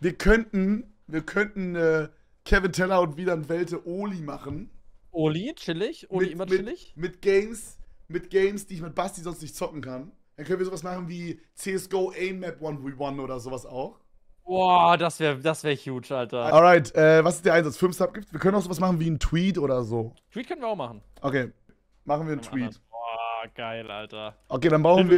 Wir könnten Kevin Teller und Wieland Welte Oli machen. Oli, chillig. Oli immer chillig. Mit Games, die ich mit Basti sonst nicht zocken kann. Dann können wir sowas machen wie CSGO A-Map 1v1 oder sowas auch. Boah, das wär huge, Alter. Alright, was ist der Einsatz? 5 Sub gibt's? Wir können auch sowas machen wie einen Tweet oder so. Tweet können wir auch machen. Okay, machen wir einen Tweet. Boah, geil, Alter. Okay, dann brauchen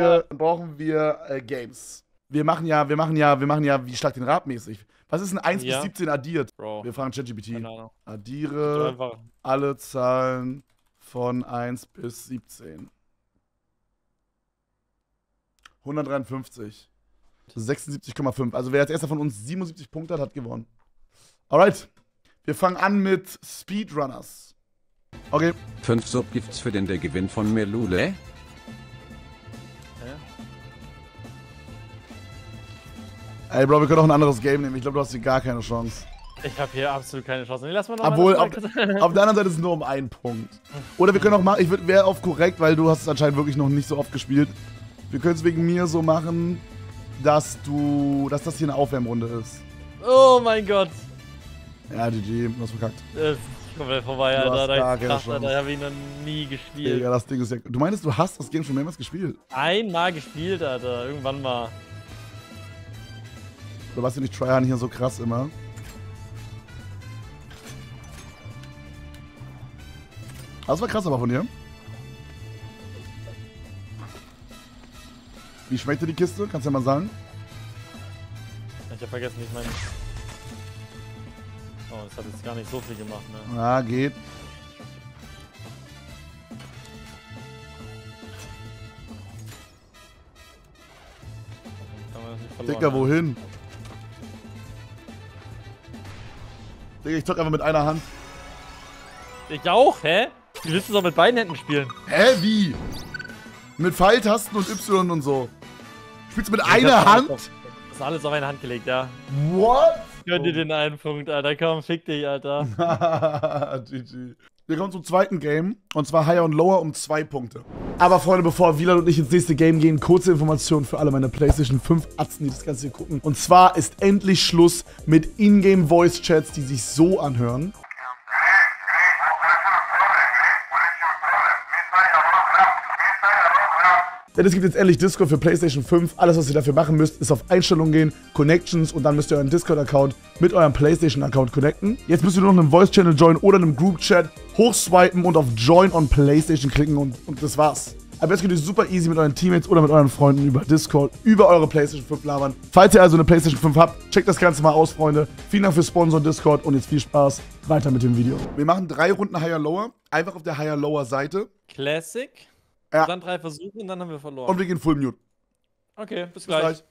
wir Games. Wir machen ja wie Schlag den Rab mäßig. Was ist ein 1 bis 17 addiert? Bro. Wir fragen ChatGPT. Addiere alle Zahlen von 1 bis 17. 153. 76,5. Also wer als erster von uns 77 Punkte hat, hat gewonnen. Alright. Wir fangen an mit Speedrunners. Okay. 5 Sub gibt's für den Gewinn von Melule. Ey, Bro, wir können auch ein anderes Game nehmen. Ich glaube, du hast hier gar keine Chance. Ich habe hier absolut keine Chance. Nee, lass mal noch auf der anderen Seite ist es nur um einen Punkt. Oder wir können auch machen, wäre auf korrekt, weil du hast es anscheinend wirklich noch nicht so oft gespielt. Wir können es wegen mir so machen, dass das hier eine Aufwärmrunde ist. Oh mein Gott. Ja, GG, du hast verkackt. Das ist komplett vorbei, Alter. Da habe ich noch nie gespielt. Digga, das Ding ist ja... Du meinst, du hast das Game schon mehrmals gespielt? Einmal gespielt, Alter. Irgendwann mal. Oder warst du nicht tryharden hier so krass immer? Das war krass aber von dir. Wie schmeckt dir die Kiste? Kannst du ja mal sagen. Ich hab vergessen, wie ich meine... Oh, das hat jetzt gar nicht so viel gemacht, ne? Ja, geht. Digga, wohin? Digga, ich zock einfach mit einer Hand. Ich auch, hä? Du willst es auch mit beiden Händen spielen. Hä, wie? Mit Pfeiltasten und Y und so. Spielst du mit einer Hand? Das ist alles auf eine Hand gelegt, ja. What? Gönn dir den einen Punkt, Alter. Komm, fick dich, Alter. GG. Wir kommen zum zweiten Game. Und zwar Higher und Lower um 2 Punkte. Aber Freunde, bevor Wieland und ich ins nächste Game gehen, kurze Informationen für alle meine PlayStation 5 Atzen, die das Ganze hier gucken. Und zwar ist endlich Schluss mit Ingame-Voice-Chats, die sich so anhören. Denn es gibt jetzt endlich Discord für PlayStation 5. Alles, was ihr dafür machen müsst, ist auf Einstellungen gehen, Connections und dann müsst ihr euren Discord-Account mit eurem PlayStation-Account connecten. Jetzt müsst ihr nur noch einem Voice-Channel joinen oder einem Group-Chat hochswipen und auf Join on PlayStation klicken und das war's. Aber jetzt könnt ihr super easy mit euren Teammates oder mit euren Freunden über Discord, über eure PlayStation 5 labern. Falls ihr also eine PlayStation 5 habt, checkt das Ganze mal aus, Freunde. Vielen Dank fürs Sponsoren Discord und jetzt viel Spaß weiter mit dem Video. Wir machen 3 Runden Higher-Lower, einfach auf der Higher-Lower-Seite. Classic. Ja. Dann 3 Versuche und dann haben wir verloren. Und wir gehen Full Mute. Okay, bis gleich.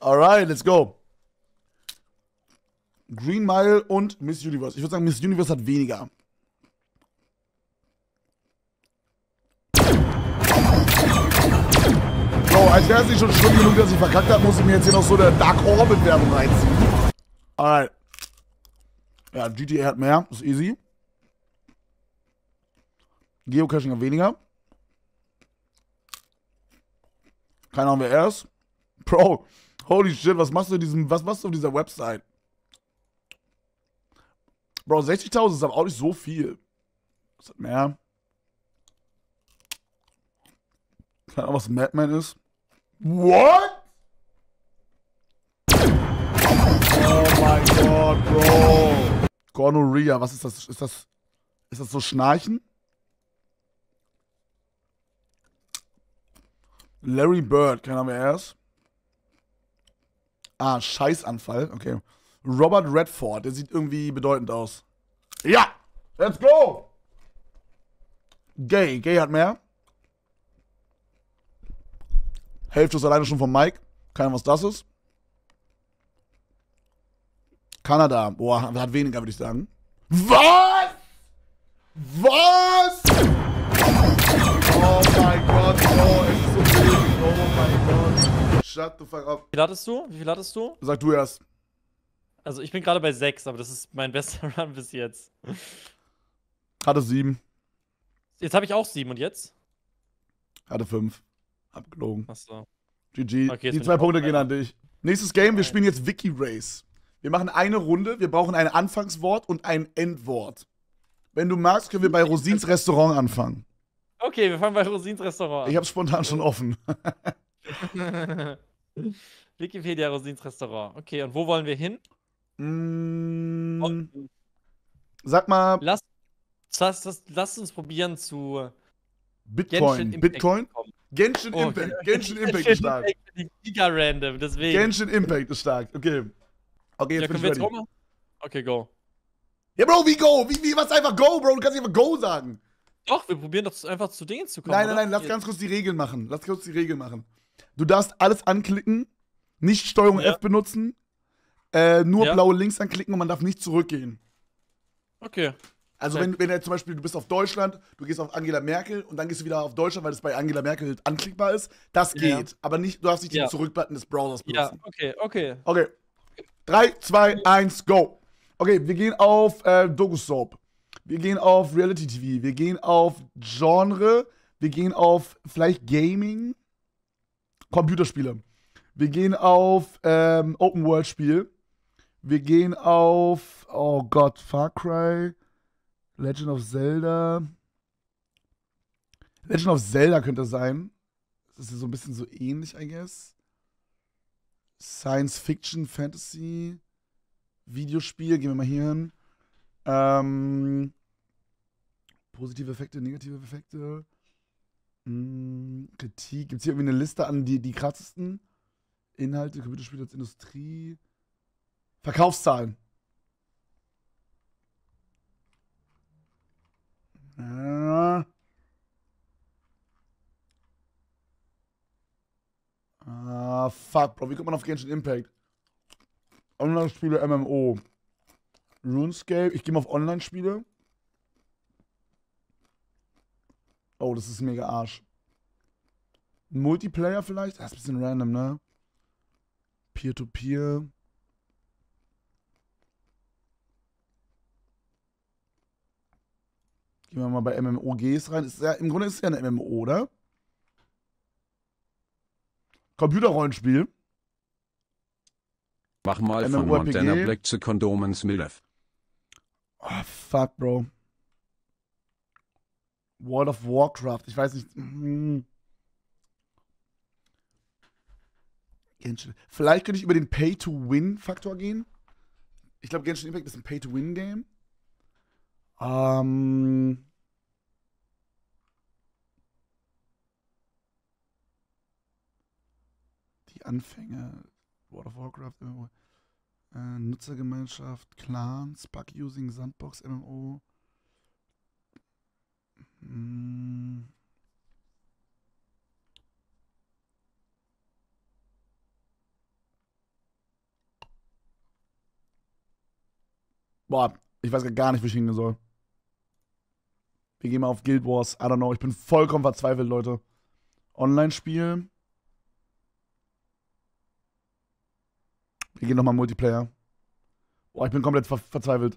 Alright, let's go. Green Mile und Miss Universe. Ich würde sagen, Miss Universe hat weniger. So, als wäre es nicht schon schlimm genug, dass ich verkackt habe, muss ich mir jetzt hier noch so eine Dark Orbit-Werbung reinziehen. Alright. Ja, GTA hat mehr, ist easy. Geocaching hat weniger. Keine Ahnung, wer er ist. Bro, holy shit, was machst du auf dieser Website? Bro, 60.000 ist aber auch nicht so viel. Was hat mehr? Keine Ahnung, was ein Madman ist. What? Oh mein Gott, Bro. Gonorrhea, was ist das? Ist das so Schnarchen? Larry Bird, keine Ahnung, wer er ist. Ah, Scheißanfall, okay. Robert Redford, der sieht irgendwie bedeutend aus. Ja, let's go! Gay hat mehr. Hälfte ist alleine schon von Mike. Keine Ahnung, was das ist. Kanada, boah, hat weniger, würde ich sagen. Was? Oh mein Gott, oh, es ist so wild. Oh mein Gott. Shut the fuck up. Wie viel hattest du? Sag du erst. Also ich bin gerade bei 6, aber das ist mein bester Run bis jetzt. Hatte 7. Jetzt habe ich auch 7 und jetzt? Hatte 5. Hab gelogen. Achso. GG. Okay, die 2 Punkte gehen an dich. Nächstes Game, wir spielen jetzt Wiki Race. Wir machen eine Runde, wir brauchen ein Anfangswort und ein Endwort. Wenn du magst, können wir bei Rosins Restaurant anfangen. Okay, wir fangen bei Rosins Restaurant an. Ich hab's spontan schon offen. Wikipedia Rosins Restaurant. Okay, und wo wollen wir hin? Mm, sag mal... Lass uns probieren zu... Bitcoin? Genshin Impact. Genshin Impact ist stark. Giga random, deswegen. Genshin Impact ist stark, okay. Okay, jetzt bin ich ready. Okay, go. Ja, Bro, wie go? Was einfach go, Bro? Du kannst nicht einfach go sagen. Doch, wir probieren doch einfach zu Dingen zu kommen. Nein, lass ganz kurz die Regeln machen. Du darfst alles anklicken, nicht Steuerung F benutzen, nur blaue Links anklicken und man darf nicht zurückgehen. Okay. Also wenn er zum Beispiel, du bist auf Deutschland, du gehst auf Angela Merkel und dann gehst du wieder auf Deutschland, weil es bei Angela Merkel anklickbar ist, das geht. Aber nicht, du darfst nicht den Zurück-Button des Browsers benutzen. Ja, okay. 3, 2, 1, go. Okay, wir gehen auf Doku-Soap. Wir gehen auf Reality-TV. Wir gehen auf Genre. Wir gehen auf vielleicht Gaming. Computerspiele. Wir gehen auf Open-World-Spiel. Wir gehen auf, oh Gott, Far Cry. Legend of Zelda. Legend of Zelda könnte sein. Das ist so ein bisschen so ähnlich, I guess. Science Fiction, Fantasy, Videospiel. Gehen wir mal hier hin. Positive Effekte, negative Effekte. Kritik. Gibt es hier irgendwie eine Liste an die krassesten? Inhalte, Computerspiele als Industrie. Verkaufszahlen. Ah, fuck, Bro. Wie kommt man auf Genshin Impact? Online-Spiele, MMO. RuneScape. Ich gehe mal auf Online-Spiele. Oh, das ist mega Arsch. Multiplayer vielleicht? Das ist ein bisschen random, ne? Peer-to-Peer. Gehen wir mal bei MMOGs rein. Ist ja, im Grunde ist es ja eine MMO, oder? Computerrollenspiel. Mach mal MMO von Montana RPG. Black zu Kondomens Milf. Oh, fuck, Bro. World of Warcraft. Ich weiß nicht. Genshin. Vielleicht könnte ich über den Pay-to-Win-Faktor gehen. Ich glaube, Genshin Impact ist ein Pay-to-Win-Game. Die Anfänge, World of Warcraft, MMO, Nutzergemeinschaft, Clans, Bug-Using, Sandbox, MMO. Boah, ich weiß gar nicht, wo ich hingehen soll. Wir gehen mal auf Guild Wars. I don't know. Ich bin vollkommen verzweifelt, Leute. Online-Spiel. Wir gehen nochmal Multiplayer. Boah, ich bin komplett verzweifelt.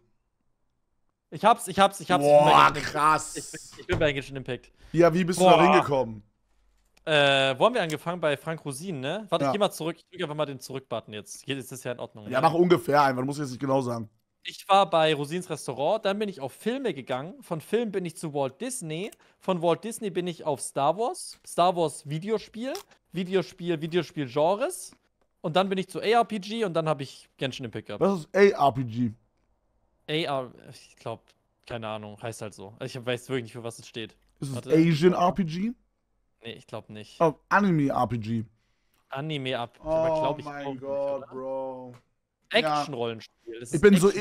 Ich hab's. Boah, krass. Ich bin bei Genshin Impact. Ja, wie bist du da hingekommen? Wo haben wir angefangen? Bei Frank Rosin, ne? Warte, ich geh mal zurück. Ich drücke einfach mal den Zurück-Button jetzt. Hier ist das ja in Ordnung. Ja, mach ungefähr einfach. Du musst jetzt nicht genau sagen. Ich war bei Rosins Restaurant, dann bin ich auf Filme gegangen. Von Film bin ich zu Walt Disney. Von Walt Disney bin ich auf Star Wars. Star Wars Videospiel-Genres. Und dann bin ich zu ARPG und dann habe ich Genshin Impact gehabt. Was ist ARPG? Ich glaube, keine Ahnung, heißt halt so. Also ich weiß wirklich nicht, für was es steht. Ist es Asian RPG? Nee, ich glaube nicht. Oh, Anime RPG. Anime RPG, aber glaube ich nicht. Oh mein Gott, Bro. Action-Rollenspiel. Ja. Ich bin so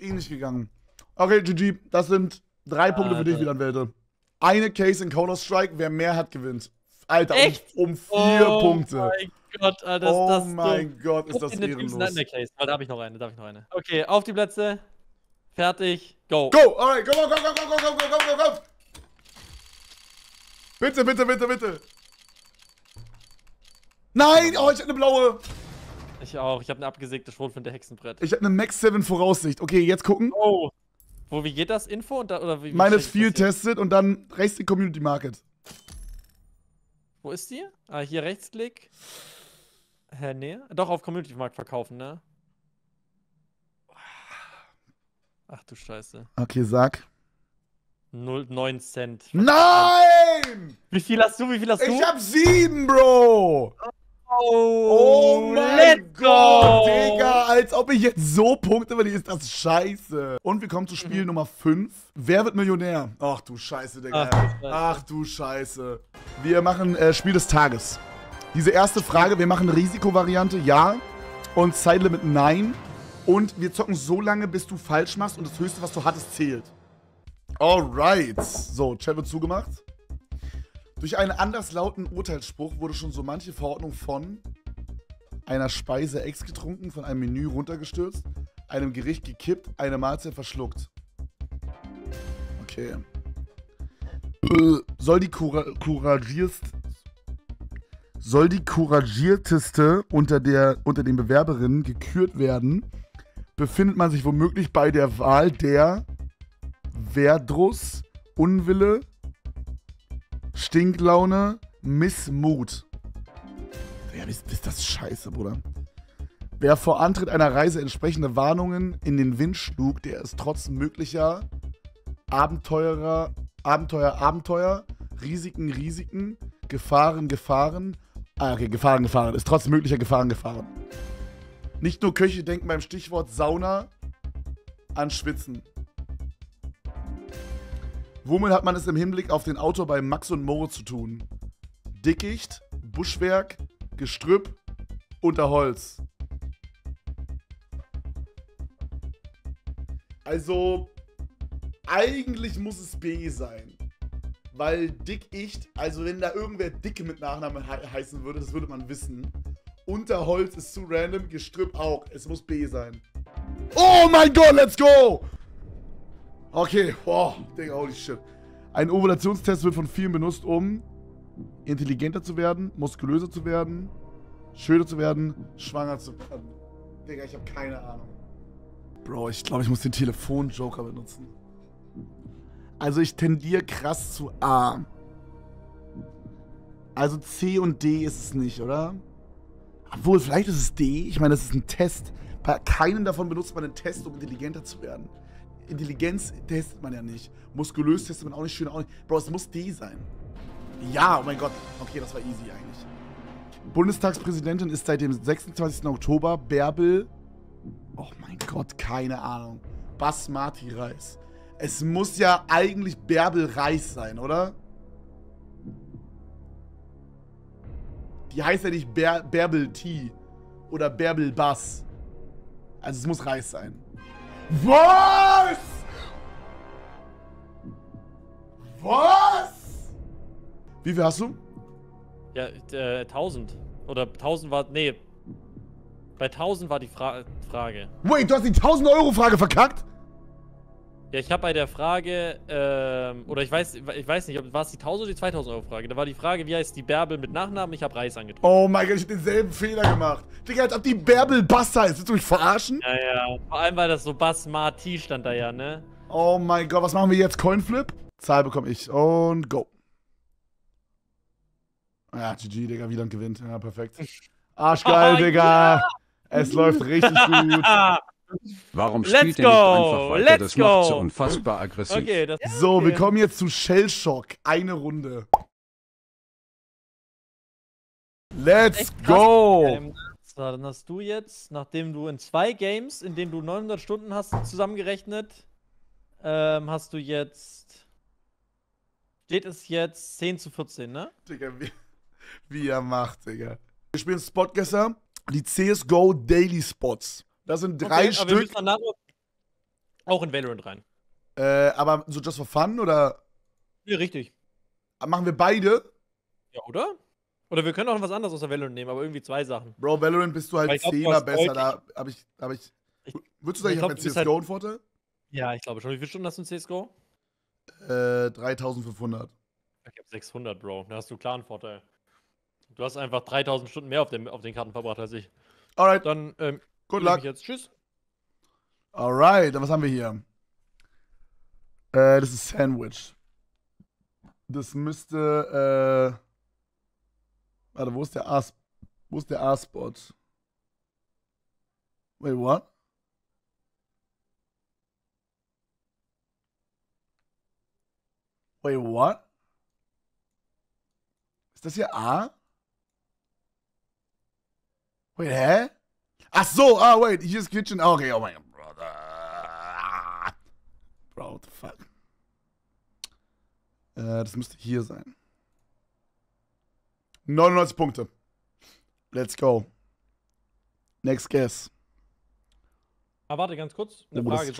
ähnlich gegangen. Okay, GG, das sind 3 Punkte für dich, Wieland Welte. Eine Case in Counter-Strike, wer mehr hat, gewinnt. Alter, um 4 Punkte. Oh mein Gott, Alter. Ist das ehrenlos. Da habe ich noch eine, Okay, auf die Plätze. Fertig, go. Go, alright, go. Bitte. Nein, oh, ich hab eine blaue. Ich auch, ich habe eine abgesägte Schrotflinte Hexenbrett. Ich habe eine Max 7 Voraussicht. Okay, jetzt gucken. Oh. Wie geht das? Info? Oder wie Minus viel testet und dann rechts die Community Market. Wo ist die? Ah, hier Rechtsklick. Hä, nee? Doch, auf Community-Markt verkaufen, ne? Ach du Scheiße. Okay, sag. 0,9 Cent. Nein! Wie viel hast du? Ich hab 7, Bro! Oh mein Gott, Digga, als ob ich jetzt so Punkte verliere, ist das scheiße. Und wir kommen zu Spiel Nummer 5. Wer wird Millionär? Ach du Scheiße, Digga. Ach du Scheiße. Wir machen Spiel des Tages. Diese erste Frage, wir machen Risikovariante, ja. Und Zeitlimit, nein. Und wir zocken so lange, bis du falsch machst und das Höchste, was du hattest, zählt. Alright. So, Chat wird zugemacht. Durch einen anderslauten Urteilsspruch wurde schon so manche Verordnung von einer Speise Ex getrunken, von einem Menü runtergestürzt, einem Gericht gekippt, eine Mahlzeit verschluckt. Okay. Soll die couragierteste unter den Bewerberinnen gekürt werden, befindet man sich womöglich bei der Wahl der Verdruss, Unwille, Stinklaune, Missmut. Ja, ist das scheiße, Bruder. Wer vor Antritt einer Reise entsprechende Warnungen in den Wind schlug, der ist trotz möglicher Abenteuer, Risiken, Gefahren. Ah, okay, Gefahren. Ist trotz möglicher Gefahren. Nicht nur Köche denken beim Stichwort Sauna an Schwitzen. Womit hat man es im Hinblick auf den Autor bei Max und Moritz zu tun? Dickicht, Buschwerk, Gestrüpp, Unterholz. Also, eigentlich muss es B sein. Weil Dickicht, also wenn da irgendwer Dicke mit Nachnamen heißen würde, das würde man wissen. Unterholz ist zu random, Gestrüpp auch. Es muss B sein. Oh mein Gott, let's go! Okay, boah, Digga, holy shit. Ein Ovulationstest wird von vielen benutzt, um intelligenter zu werden, muskulöser zu werden, schöner zu werden, schwanger zu werden. Digga, ich habe keine Ahnung. Bro, ich glaube, ich muss den Telefonjoker benutzen. Also ich tendiere krass zu A. Also C und D ist es nicht, oder? Obwohl, vielleicht ist es D. Ich meine, das ist ein Test. Bei keinem davon benutzt man einen Test, um intelligenter zu werden. Intelligenz testet man ja nicht. Muskulös testet man auch nicht, schön auch nicht. Bro, es muss D sein. Ja, oh mein Gott. Okay, das war easy eigentlich. Bundestagspräsidentin ist seit dem 26. Oktober Bärbel... Oh mein Gott, keine Ahnung. Basmati-Reis. Es muss ja eigentlich Bärbel Reis sein, oder? Die heißt ja nicht Bärbel T. Oder Bärbel Bas. Also es muss Reis sein. Was? Was? Wie viel hast du? Ja, 1000. Oder 1000 war... Nee. Bei 1000 war die Frage. Wait, du hast die 1000-Euro-Frage verkackt? Ja, ich habe bei der Frage... oder ich weiß nicht, war es die 1000 oder die 2000-Euro-Frage? Da war die Frage, wie heißt die Bärbel mit Nachnamen? Ich habe Reis angetroffen. Oh mein Gott, ich habe denselben Fehler gemacht. Digga, als ob die Bärbel Bas heißt. Willst du mich verarschen? Ja. Vor allem, weil das so Basmati stand da ja, ne? Oh mein Gott, was machen wir jetzt? Coinflip? Zahl bekomme ich. Und go. Ja, GG, Digga, Wieland gewinnt. Ja, perfekt. Arschgeil, Digga. Ja. Es läuft richtig gut. Warum spielt er nicht einfach weiter? Das macht so unfassbar aggressiv. Okay, so, wir kommen jetzt zu Shellshock. Eine Runde. Let's go! Dann hast du jetzt, nachdem du in 2 Games, in denen du 900 Stunden hast, zusammengerechnet, hast du jetzt... Steht es jetzt 10:14, ne? Digga, wie er macht, Digga. Wir spielen Spotgesser, die CSGO Daily Spots. Das sind 3 Stück. Aber wir müssen danach auch in Valorant rein. Aber so just for fun, oder? Ja, richtig. Machen wir beide? Ja, oder? Oder wir können auch noch was anderes außer Valorant nehmen, aber irgendwie 2 Sachen. Bro, Valorant bist du halt 10er besser, da hab ich... Würdest du sagen, ich hab jetzt CSGO einen Vorteil? Ja, ich glaube schon. Wie viele Stunden hast du in CSGO? 3500. Ich hab 600, Bro. Da hast du klar einen Vorteil. Du hast einfach 3000 Stunden mehr auf den Karten verbracht als ich. Alright. Dann, Good luck. Jetzt. Tschüss. Alright, dann was haben wir hier? Das ist Sandwich. Das müsste, warte, wo ist der Ass? Wo ist der A-Spot? Wait, what? Wait, what? Ist das hier A? Wait, hä? Ach so, ah, wait, hier ist Kitchen. Okay, oh mein Gott. Bro, what the fuck? Das müsste hier sein. 99 Punkte. Let's go. Next guess. Aber warte, ganz kurz. Eine Frage,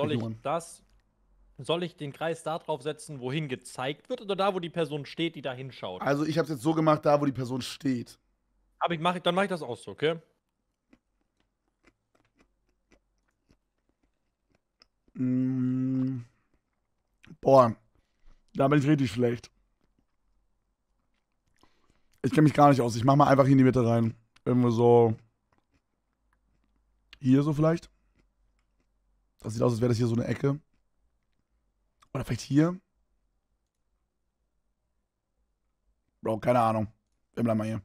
soll ich den Kreis da drauf setzen, wohin gezeigt wird, oder da, wo die Person steht, die da hinschaut? Also ich habe es jetzt so gemacht, da, wo die Person steht. Aber ich mache, dann mache ich das auch so, okay? Boah, da bin ich richtig schlecht. Ich kenne mich gar nicht aus. Ich mache mal einfach hier in die Mitte rein. Irgendwo so. Hier so vielleicht. Das sieht aus, als wäre das hier so eine Ecke. Oder vielleicht hier. Bro, keine Ahnung. Wir bleiben mal hier.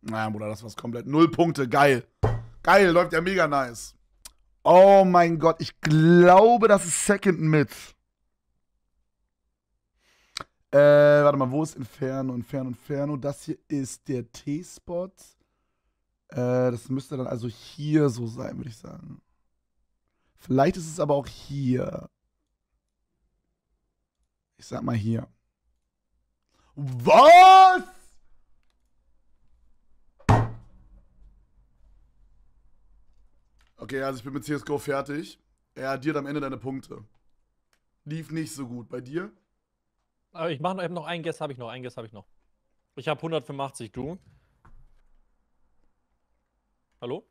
Naja, Bruder, das war's komplett. 0 Punkte, geil. Geil, läuft ja mega nice. Oh mein Gott, ich glaube, das ist Second Mid. Warte mal, wo ist Inferno? Inferno, Inferno. Das hier ist der T-Spot. Das müsste dann also hier so sein, würde ich sagen. Vielleicht ist es aber auch hier. Ich sag mal hier. Was? Okay, also ich bin mit CSGO fertig. Er addiert am Ende deine Punkte. Lief nicht so gut. Bei dir? Aber ich mache noch einen Guess, habe ich noch. Ich habe 185, du. Hallo?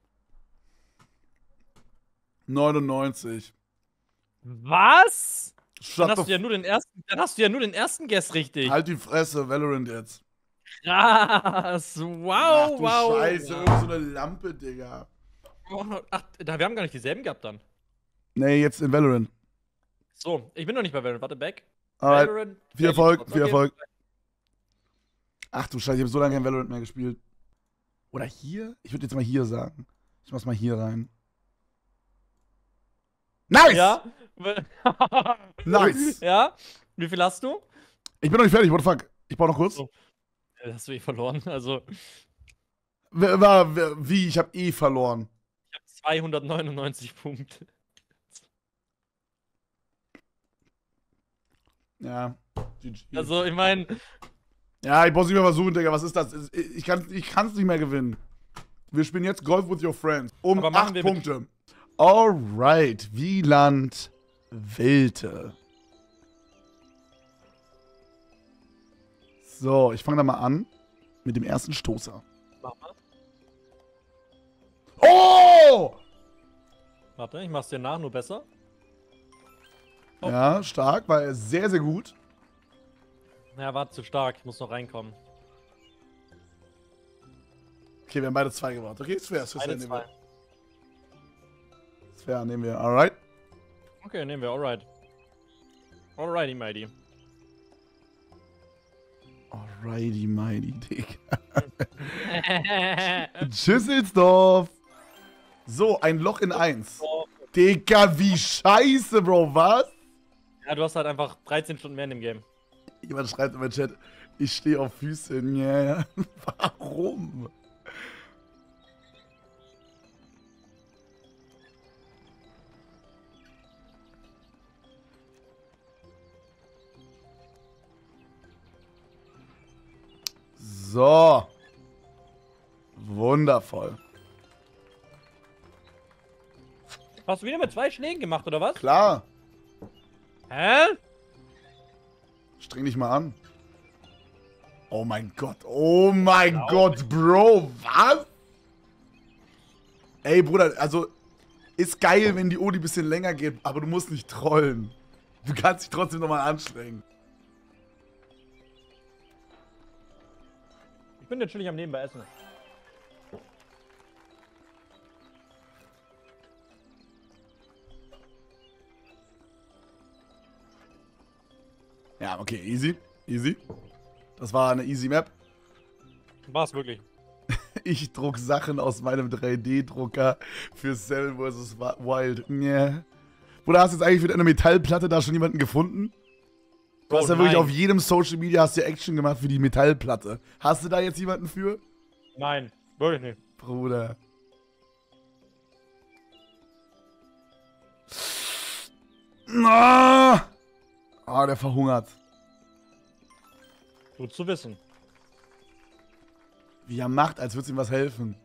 99. Was? Dann hast, du ja nur den ersten Guess richtig. Halt die Fresse, Valorant jetzt. Krass, wow, wow. Ach du Scheiße, irgend so eine Lampe, Digga. Ach, wir haben gar nicht dieselben gehabt dann. Nee, jetzt in Valorant. So, ich bin noch nicht bei Valorant, warte, back. Alright. Valorant, viel Erfolg, okay. Viel Erfolg. Ach du Scheiße, ich habe so lange kein Valorant mehr gespielt. Oder hier? Ich würde jetzt mal hier sagen. Ich mach's mal hier rein. Nice! Ja? Nice! Ja? Wie viel hast du? Ich bin noch nicht fertig, what the fuck? Ich brauch noch kurz. Oh. Hast du eh verloren, also... Wie? Ich hab eh verloren. Ich hab 299 Punkte. Ja. Also, ich meine... Ja, ich brauch's nicht mehr versuchen, Digga. Was ist das? Ich kann's nicht mehr gewinnen. Wir spielen jetzt Golf with your friends. Um 8 Punkte. Alright. Wieland Wilte. So, ich fange da mal an. Mit dem ersten Stoßer. Mach mal. Oh! Warte, ich mach's dir nach, nur besser. Oh. Ja, stark. War er sehr, sehr gut. Ja, war zu stark. Ich muss noch reinkommen. Okay, wir haben beide 2 gebraucht. Okay, ist fair. Ist fair, nehmen wir. Ist fair, nehmen wir. Alright. Okay, nehmen wir. Alright. Alrighty, mighty. Alrighty, mighty, Digga. Schüsselsdorf. So, ein Loch in 1. Digga, wie scheiße, Bro. Was? Ja, du hast halt einfach 13 Stunden mehr in dem Game. Jemand schreibt in meinem Chat, ich stehe auf Füßen. Yeah. Warum? So. Wundervoll. Hast du wieder mit 2 Schlägen gemacht, oder was? Klar. Hä? Streng dich mal an. Oh mein Gott, Bro, was? Ey, Bruder, also, ist geil, wenn die Audi ein bisschen länger geht, aber du musst nicht trollen. Du kannst dich trotzdem nochmal anstrengen. Ich bin natürlich am nebenbei essen. Ja, okay, easy. Easy. Das war eine easy Map. War's wirklich. Ich druck Sachen aus meinem 3D-Drucker für Cell vs. Wild. Yeah. Bruder, hast du jetzt eigentlich mit einer Metallplatte da schon jemanden gefunden? Du hast ja wirklich auf jedem Social Media hast du Action gemacht für die Metallplatte. Hast du da jetzt jemanden für? Nein, wirklich nicht. Bruder. Ah, oh, der verhungert. Gut zu wissen. Wie er macht, als würde es ihm was helfen.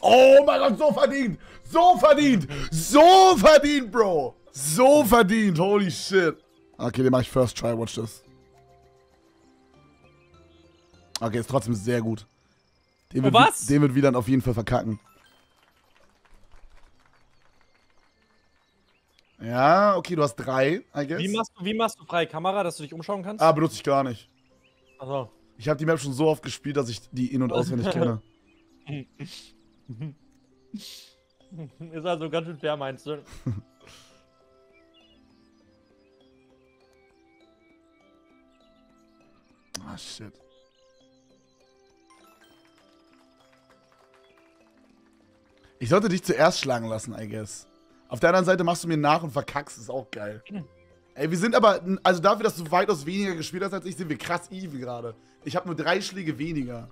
Oh mein Gott, so verdient! So verdient! So verdient, Bro! So verdient, holy shit! Okay, den mach ich first try, watch this. Okay, ist trotzdem sehr gut. Den wird, was? Den wird Wieland auf jeden Fall verkacken. Ja, okay, du hast 3, I guess. Wie machst du freie Kamera, dass du dich umschauen kannst? Ah, benutze ich gar nicht. Also. Ich habe die Map schon so oft gespielt, dass ich die in- und auswendig kenne. Ist also ganz schön fair, meinst du? Ah, shit. Ich sollte dich zuerst schlagen lassen, I guess. Auf der anderen Seite machst du mir nach und verkackst, ist auch geil. Ey, wir sind aber, also dafür, dass du weitaus weniger gespielt hast als ich, sind wir krass even gerade. Ich habe nur 3 Schläge weniger.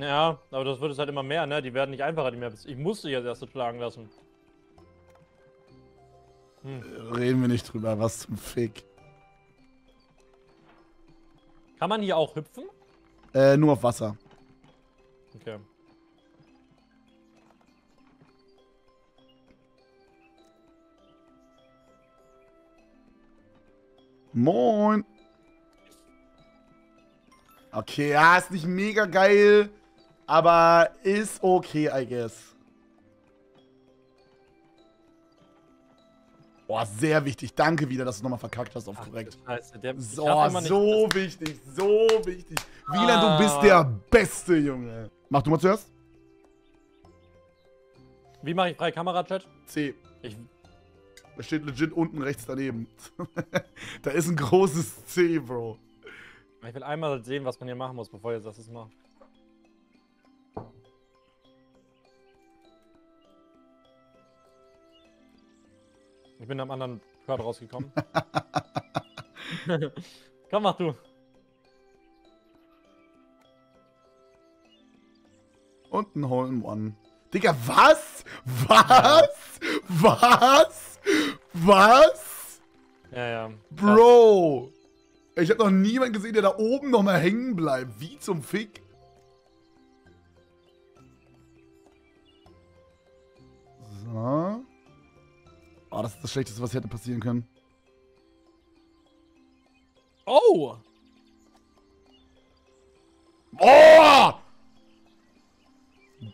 Ja, aber das wird es halt immer mehr, ne? Die werden nicht einfacher, die Maps. Ich musste ja das erste schlagen lassen. Reden wir nicht drüber, was zum Fick. Kann man hier auch hüpfen? Nur auf Wasser. Okay. Moin! Okay, ja, ist nicht mega geil, aber ist okay, I guess. Boah, sehr wichtig. Danke wieder, dass du nochmal verkackt hast auf korrekt. Scheiße, der, so wichtig, so wichtig. Wieland, du bist der Beste, Junge. Mach du mal zuerst. Wie mache ich freie Kamera, Chat? C. Das steht legit unten rechts daneben. Da ist ein großes C, Bro. Ich will einmal sehen, was man hier machen muss, bevor ihr das macht. Ich bin am anderen Körper rausgekommen. Komm, mach du. Und ein Hole-in-One. Digga, was? Was? Was? Was? Ja, ja. Bro! Ich hab noch niemanden gesehen, der da oben nochmal hängen bleibt. Wie zum Fick? So. Oh, das ist das Schlechteste, was hier hätte passieren können. Oh! Oh!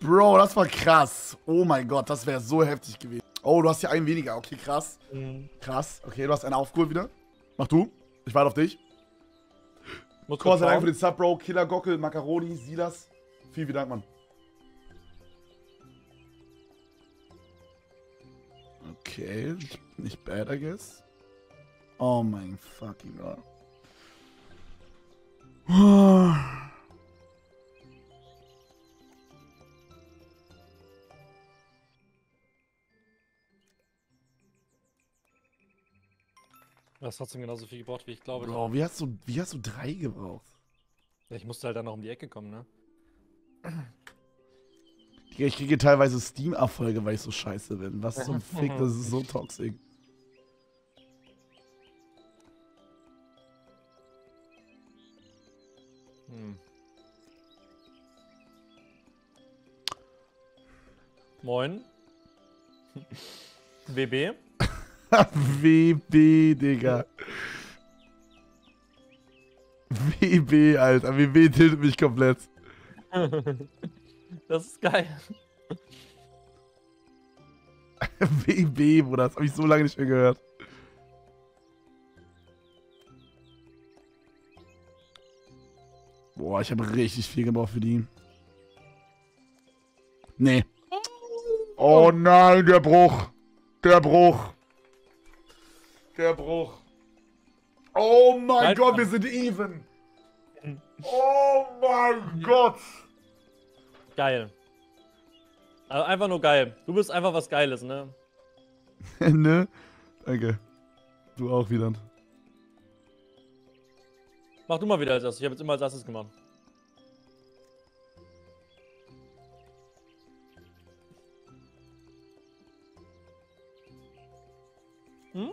Bro, das war krass. Oh mein Gott, das wäre so heftig gewesen. Oh, du hast hier einen weniger. Okay, krass. Krass. Okay, du hast einen aufgeholt wieder. Mach du. Ich warte auf dich. Kurz allein für den Sub, Bro. Killer Gockel, Macaroni, Silas. Vielen Dank, Mann. Okay. Nicht bad, I guess. Oh mein fucking Gott. Du hast trotzdem genauso viel gebraucht, wie ich glaube. Bro, wie hast du 3 gebraucht? Ja, ich musste halt dann noch um die Ecke kommen, ne? Ich kriege teilweise Steam-Erfolge, weil ich so scheiße bin. Was zum Fick, das ist so toxisch. Moin. WB. WB, Digga. WB, Alter. WB tiltet mich komplett. Das ist geil. WB, Bruder. Das habe ich so lange nicht mehr gehört. Boah, ich habe richtig viel gebraucht für die. Nee. Oh nein, der Bruch. Der Bruch. Der Bruch. Oh mein Gott, wir sind even. Oh mein Gott! Geil. Also einfach nur geil. Du bist einfach was Geiles, ne? Ne? Danke. Du auch, Wieland. Mach du mal wieder als erstes. Ich habe jetzt immer als erstes gemacht. Hm?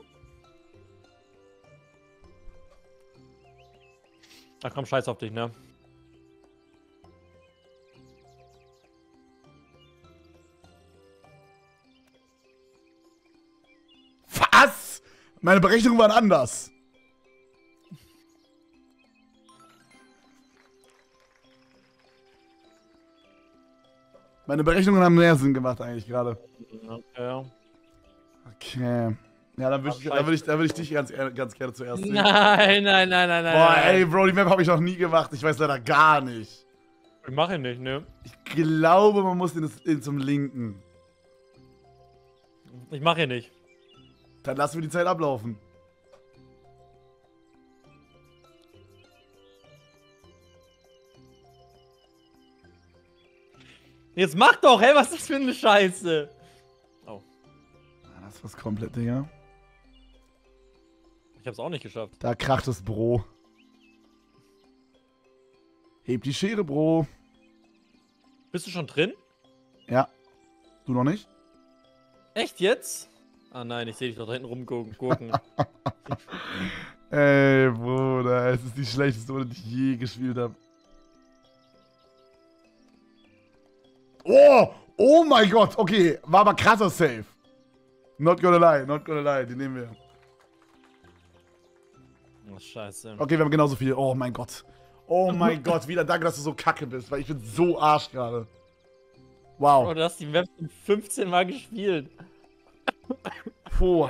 Ach komm, scheiß auf dich, ne? Was? Meine Berechnungen waren anders. Meine Berechnungen haben mehr Sinn gemacht eigentlich gerade. Okay. Okay. Ja, dann würde ich dich ganz gerne zuerst sehen. Nein, nein, nein, nein, nein. Boah, ey, Bro, die Map habe ich noch nie gemacht. Ich weiß leider gar nicht. Ich mache ihn nicht, ne? Ich glaube, man muss ihn zum Linken. Ich mache ihn nicht. Dann lassen wir die Zeit ablaufen. Jetzt mach doch, hey, was ist das für eine Scheiße? Oh. Das ist was komplett, Digga. Ich hab's auch nicht geschafft. Da kracht das Bro. Heb die Schere, Bro. Bist du schon drin? Ja. Du noch nicht? Echt jetzt? Ah nein, ich sehe dich doch da hinten rumgucken. Ey, Bruder, es ist die schlechteste Runde, die ich je gespielt habe. Oh! Oh mein Gott! Okay, war aber krasser Save. Not gonna lie, not gonna lie, die nehmen wir. Oh, scheiße. Okay, wir haben genauso viel. Oh mein Gott. Oh mein Gott, wieder danke, dass du so kacke bist, weil ich bin so arsch gerade. Wow. Oh, du hast die Map 15 Mal gespielt. Puh.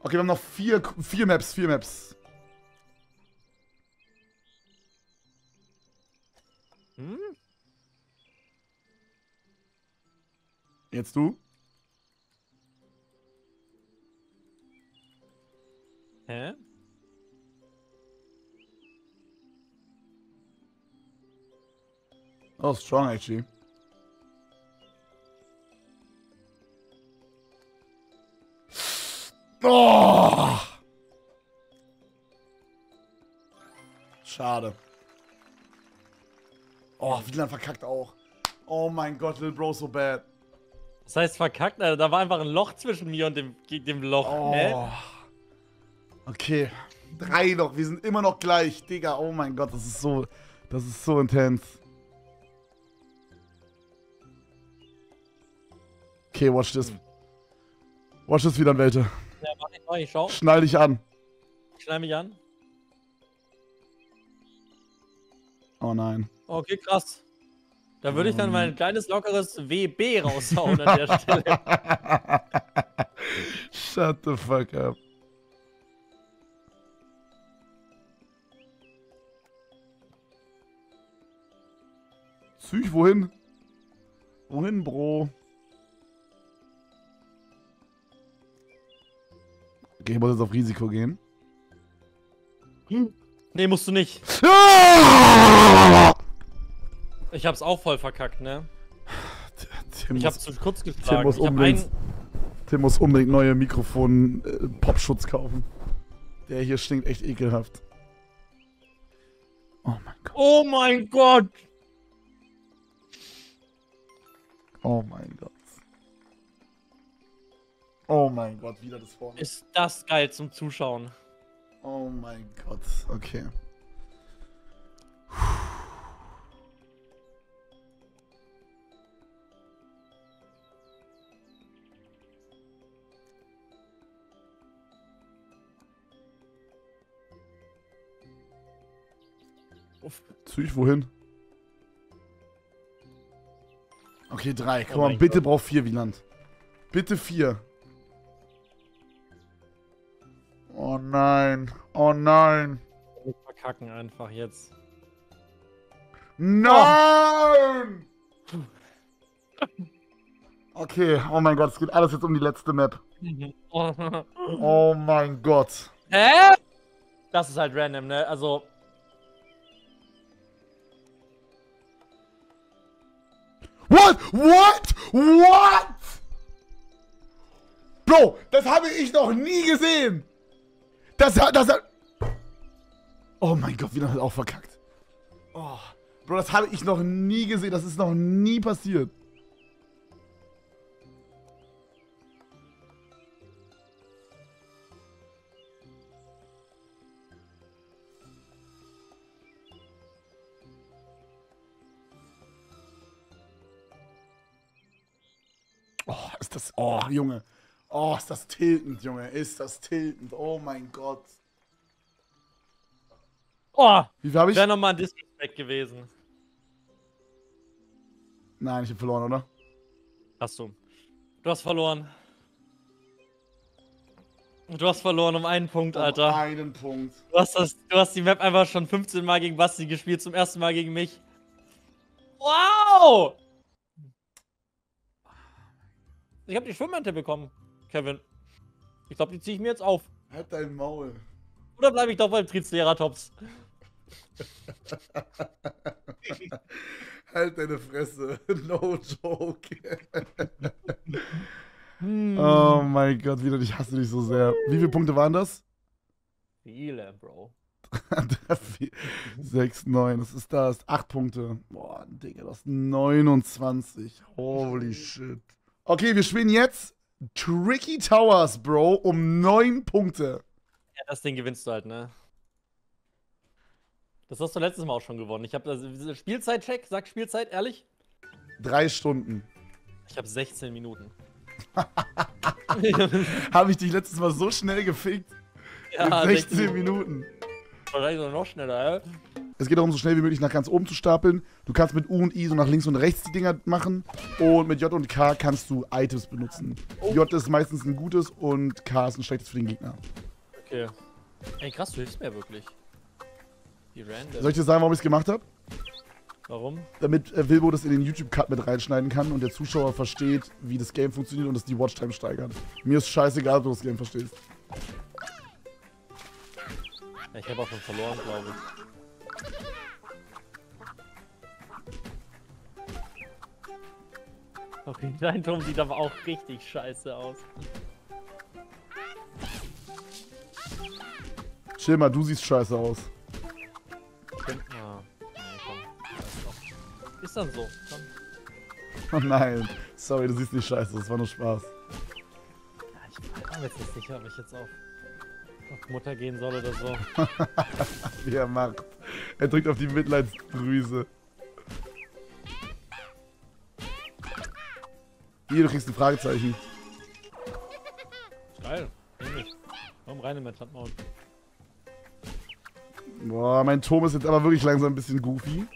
Okay, wir haben noch vier Maps. Hm? Jetzt du? Hä? Oh, strong actually. Oh! Schade. Oh, Wieland verkackt auch. Oh mein Gott, Little Bro so bad. Das heißt verkackt, Alter. Da war einfach ein Loch zwischen mir und dem Loch, oh. Ne? Okay. 3 noch, wir sind immer noch gleich, Digga. Oh mein Gott, das ist so intens. Okay, watch this. Watch this wieder in Welte. Ja, mach ich mal, ich schau. Schnall dich an. Ich schnall mich an. Oh nein. Okay, krass. Da würde ich dann mein kleines, lockeres WB raushauen an der Stelle. Shut the fuck up. Psych, wohin? Wohin, Bro? Okay, ich muss jetzt auf Risiko gehen. Hm. Nee, musst du nicht. Ich hab's auch voll verkackt, ne? Tim, ich hab's zu kurz geschlagen. Tim muss unbedingt neue Mikrofon-Popschutz kaufen. Der hier stinkt echt ekelhaft. Oh mein Gott. Oh mein Gott! Oh mein Gott. Oh mein Gott, wieder das vorne. Ist das geil zum Zuschauen. Oh mein Gott, okay. Züch, wohin? Okay, 3. Komm mal, bitte brauch 4, Wieland. Bitte 4. Oh nein. Oh nein. Ich verkacken einfach jetzt. Nein! Okay, oh mein Gott, es geht alles jetzt um die letzte Map. Oh mein Gott. Hä? Das ist halt random, ne? Also. What? What? What? Bro, das habe ich noch nie gesehen. Das hat... Oh mein Gott, Wieland hat auch verkackt. Oh, Bro, das habe ich noch nie gesehen. Das ist noch nie passiert. Oh, ist das... Oh, Junge. Oh, ist das tiltend, Junge. Ist das tiltend. Oh mein Gott. Oh, wie viel hab ich? Wäre nochmal ein Disrespect gewesen. Nein, ich hab verloren, oder? Hast du. Du hast verloren. Du hast verloren um einen Punkt, Alter. Um einen Punkt. Du hast die Map einfach schon 15 Mal gegen Basti gespielt, zum ersten Mal gegen mich. Wow! Ich hab die Schwimmhände bekommen, Kevin. Ich glaube, die ziehe ich mir jetzt auf. Halt dein Maul. Oder bleibe ich doch beim Triceratops? Halt deine Fresse. No joke. Oh mein Gott, Wieland, ich hasse dich so sehr. Wie viele Punkte waren das? Viele, Bro. 6, 9, das ist das. 8 Punkte. Boah, Digga, das ist 29. Holy shit. Okay, wir spielen jetzt Tricky Towers, Bro, um 9 Punkte. Ja, das Ding gewinnst du halt, ne? Das hast du letztes Mal auch schon gewonnen. Ich habe also, Spielzeit-Check, sag Spielzeit, ehrlich? 3 Stunden. Ich habe 16 Minuten. Habe ich dich letztes Mal so schnell gefickt? Ja, 16 Minuten. Vielleicht noch schneller, ja? Es geht darum, so schnell wie möglich nach ganz oben zu stapeln. Du kannst mit U und I so nach links und rechts die Dinger machen. Und mit J und K kannst du Items benutzen. J ist meistens ein gutes und K ist ein schlechtes für den Gegner. Okay. Ey, krass, du hilfst mir wirklich. Die random. Soll ich dir sagen, warum ich es gemacht habe? Warum? Damit Wilbo das in den YouTube-Cut mit reinschneiden kann und der Zuschauer versteht, wie das Game funktioniert und dass die Watchtime steigert. Mir ist scheißegal, ob du das Game verstehst. Ja, ich habe auch schon verloren, glaube ich. Okay, dein Turm sieht aber auch richtig scheiße aus. Chill mal, du siehst scheiße aus. Ja. Ist dann so. Komm. Oh nein. Sorry, du siehst nicht scheiße, das war nur Spaß. Ja, ich bin mir jetzt nicht sicher, ob ich jetzt auf Mutter gehen soll oder so. Wie er macht. Er drückt auf die Mitleidsdrüse. Hier, du kriegst ein Fragezeichen. Geil, nämlich. Komm rein in mein Stadtmaul. Boah, mein Turm ist jetzt aber wirklich langsam ein bisschen goofy.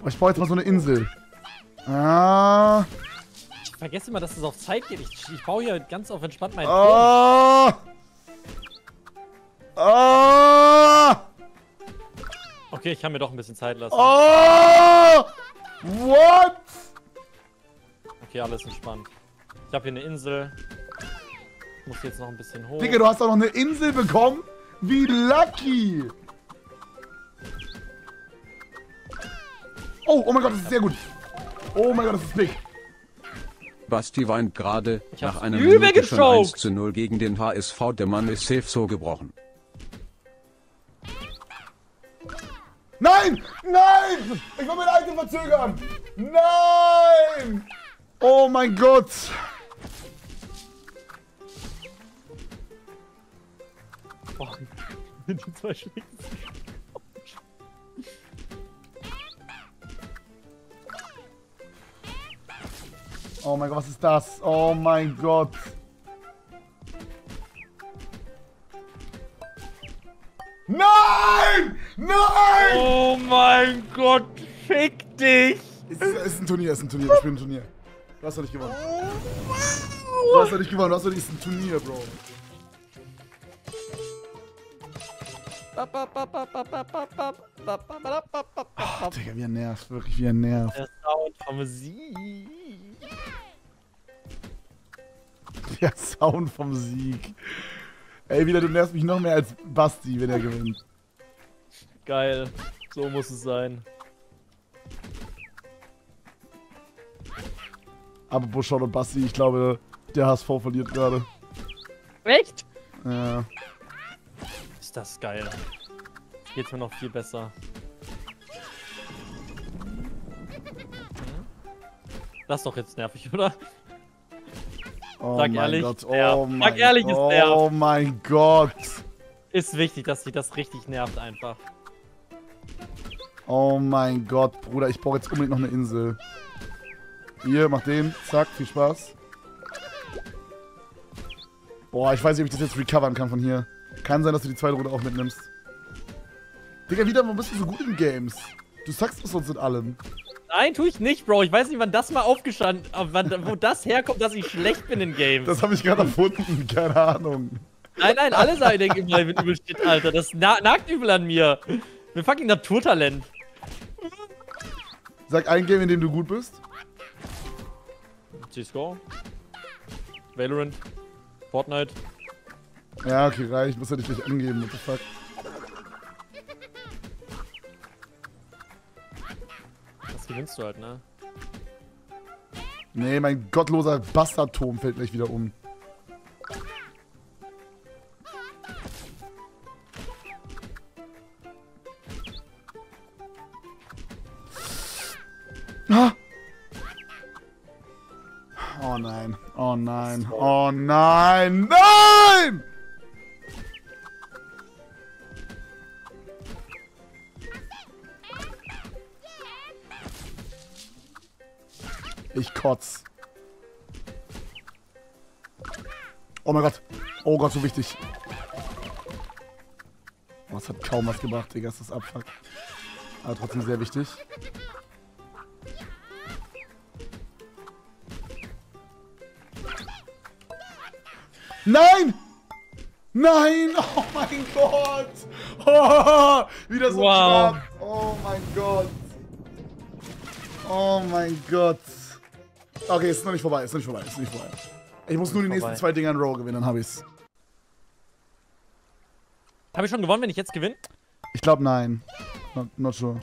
Boah, ich brauche jetzt mal so eine Insel. Ah. Ich vergesse immer, dass es auf Zeit geht. Ich baue hier ganz auf entspannt meinen Turm. Oh! Okay, ich kann mir doch ein bisschen Zeit lassen. Oh! What? Okay, alles entspannt. Ich habe hier eine Insel. Ich muss jetzt noch ein bisschen hoch. Digga, du hast doch noch eine Insel bekommen? Wie lucky! Oh, oh mein Gott, das ist sehr gut. Oh mein Gott, das ist big. Basti weint gerade. Nach einer Minute schon 1:0 gegen den HSV. Der Mann ist safe so gebrochen. Nein! Nein! Ich will mein Item verzögern! Nein! Oh mein Gott! Oh, die zwei Schlägen. Oh mein Gott, was ist das? Oh mein Gott! Nein! Nein! Oh mein Gott, fick dich! Es ist ein Turnier, es ist ein Turnier, wir spielen ein Turnier. Du hast doch nicht gewonnen. Du hast doch nicht gewonnen, du hast doch nicht, ein Turnier, Bro. Oh, Digga, wie er nervt, wirklich, wie er nervt. Der Sound vom Sieg. Der Sound vom Sieg. Ey, wieder, du nervst mich noch mehr als Basti, wenn er gewinnt. Geil, so muss es sein. Aber Buschon und Basti, ich glaube, der HSV verliert gerade. Echt? Ja. Ist das geil. Geht's mir noch viel besser. Das ist doch jetzt nervig, oder? Oh sag ehrlich, Gott. Oh mein sag ehrlich, es nervt. Oh mein Gott. Ist wichtig, dass sie das richtig nervt einfach. Oh mein Gott, Bruder, ich brauche jetzt unbedingt noch eine Insel. Hier, mach den. Zack, viel Spaß. Boah, ich weiß nicht, ob ich das jetzt recovern kann von hier. Kann sein, dass du die zweite Runde auch mitnimmst. Digga, wieder, warum bist du so gut in Games? Du sagst es uns in allem. Nein, tue ich nicht, Bro. Ich weiß nicht, wann das mal aufgestanden wo das herkommt, dass ich schlecht bin in Games. Das habe ich gerade erfunden, keine Ahnung. Nein, nein, alles habe ich immer mit übel shit, Alter. Das nagt übel an mir. Ich bin fucking Naturtalent. Sag ein Game, in dem du gut bist. CSGO. Valorant. Fortnite. Ja, okay, reicht. Muss ja dich nicht angeben, what the fuck. Das gewinnst du halt, ne? Nee, mein gottloser Bastardturm fällt gleich wieder um. Ah! Oh nein, oh nein, oh nein, nein! Ich kotz. Oh Gott, so wichtig. Oh, das hat kaum was gemacht, Digga, ist das Abfuck. Aber trotzdem sehr wichtig. Nein! Nein! Oh mein Gott! Oh, wieder so knapp! Oh mein Gott! Oh mein Gott! Okay, ist noch nicht vorbei, ist noch nicht vorbei, ist nicht vorbei. Ich muss nur die nächsten zwei Dinger in Row gewinnen, dann hab ich's. Hab ich schon gewonnen, wenn ich jetzt gewinne? Ich glaube nein. Not sure.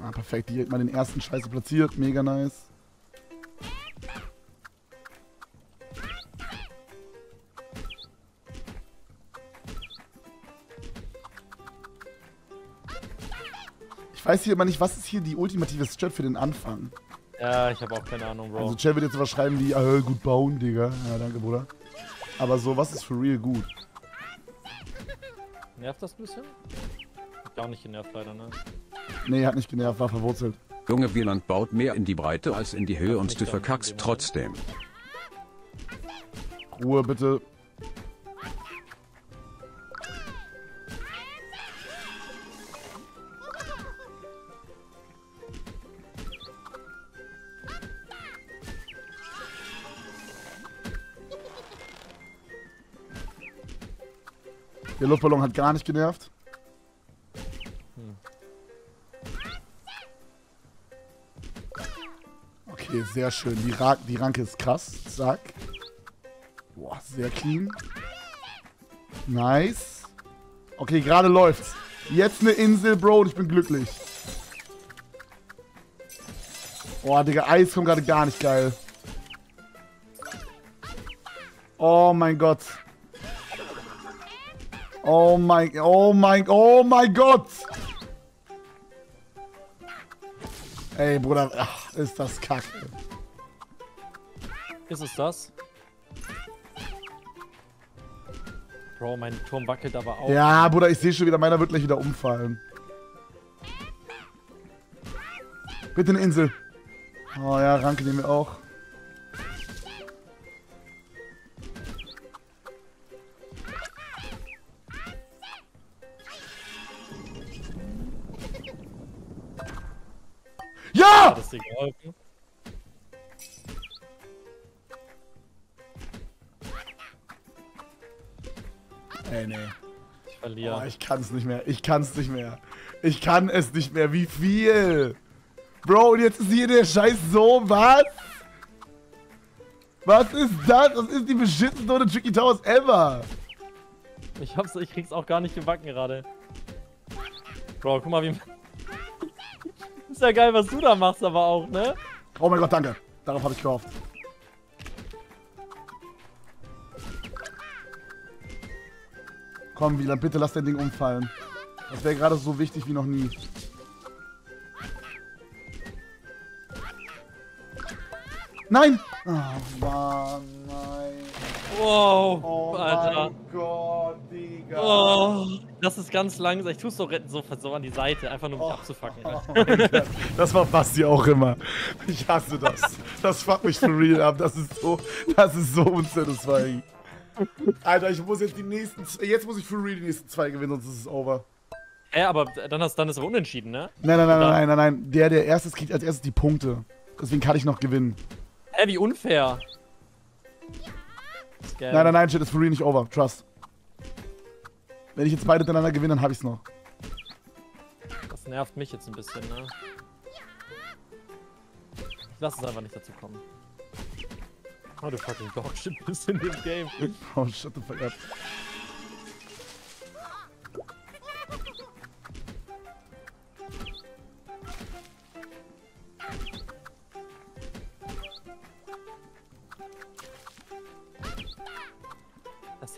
Ah, perfekt, die hat mal den ersten Scheiße platziert, mega nice. Ich weiß hier immer nicht, was ist hier die ultimative Strat für den Anfang? Ja, ich habe auch keine Ahnung, Bro. Also Chat wird jetzt was schreiben wie, gut bauen, Digga. Ja, danke, Bruder. Aber so, was ist für real gut? Nervt das ein bisschen? Hat gar nicht genervt, leider, ne? Nee, hat nicht genervt, war verwurzelt. Junge, Wieland baut mehr in die Breite als in die Höhe und du verkackst trotzdem. Ruhe, bitte. Der Luftballon hat gar nicht genervt. Okay, sehr schön. Die Ranke ist krass. Zack. Boah, sehr clean. Nice. Okay, gerade läuft's. Jetzt eine Insel, Bro, und ich bin glücklich. Boah, Digga, Eis kommt gerade gar nicht geil. Oh mein Gott. Oh mein Gott! Ey, Bruder, ach, ist das kacke. Ist es das? Bro, mein Turm wackelt aber auch. Ja, Bruder, ich sehe schon wieder, meiner wird gleich wieder umfallen. Bitte eine Insel. Oh ja, Ranke nehmen wir auch. Ja! Das Ding geholfen. Ey, nee. Ich verliere. Oh, ich kann es nicht mehr. Ich kann es nicht mehr. Ich kann es nicht mehr. Wie viel? Bro, und jetzt ist hier der Scheiß so was? Was ist das? Das ist die beschissenste Tricky Towers ever. Ich krieg's auch gar nicht gebacken gerade. Bro, guck mal wie... Ist ja geil, was du da machst, aber auch, ne? Oh mein Gott, danke. Darauf habe ich gehofft. Komm, Wieland, bitte lass dein Ding umfallen. Das wäre gerade so wichtig wie noch nie. Nein! Oh, Mann, nein. Wow, oh Alter. Mein Gott, Digga. Oh, das ist ganz langsam. Ich tue es so retten, so an die Seite, einfach nur um mich abzufacken. Alter. Das war Basti auch immer. Ich hasse das. Das fuckt mich for real ab. Das ist so unsatisfying. Alter, ich muss jetzt die nächsten... Jetzt muss ich for real die nächsten zwei gewinnen, sonst ist es over. Hä, aber dann ist es unentschieden, ne? Nein. Der Erstes kriegt als Erstes die Punkte. Deswegen kann ich noch gewinnen. Hä, wie unfair. Scam. Nein, shit, ist for real nicht over. Trust. Wenn ich jetzt beide miteinander gewinne, dann hab ich's noch. Das nervt mich jetzt ein bisschen, ne? Ich lass es einfach nicht dazu kommen. Oh, du fucking Dogshit bist in dem Game. Oh, shut the fuck up.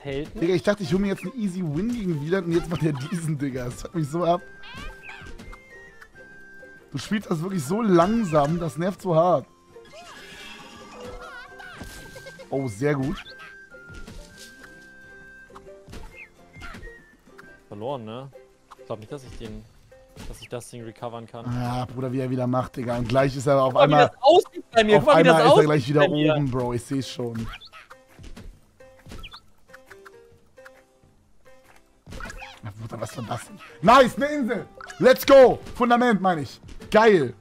Helden? Digga, ich dachte, ich hole mir jetzt einen easy win gegen Wieland und jetzt macht er diesen, Digga. Das fuckt mich so ab. Du spielst das wirklich so langsam, das nervt so hart. Oh, sehr gut. Verloren, ne? Ich glaube nicht, dass ich das Ding recovern kann. Ah, Bruder, wie er wieder macht, Digga. Und gleich ist er auf einmal... Auf einmal ist er gleich wieder oben, Bro. Ich seh's schon. Was war das denn? Nice, eine Insel! Let's go! Fundament, meine ich. Geil!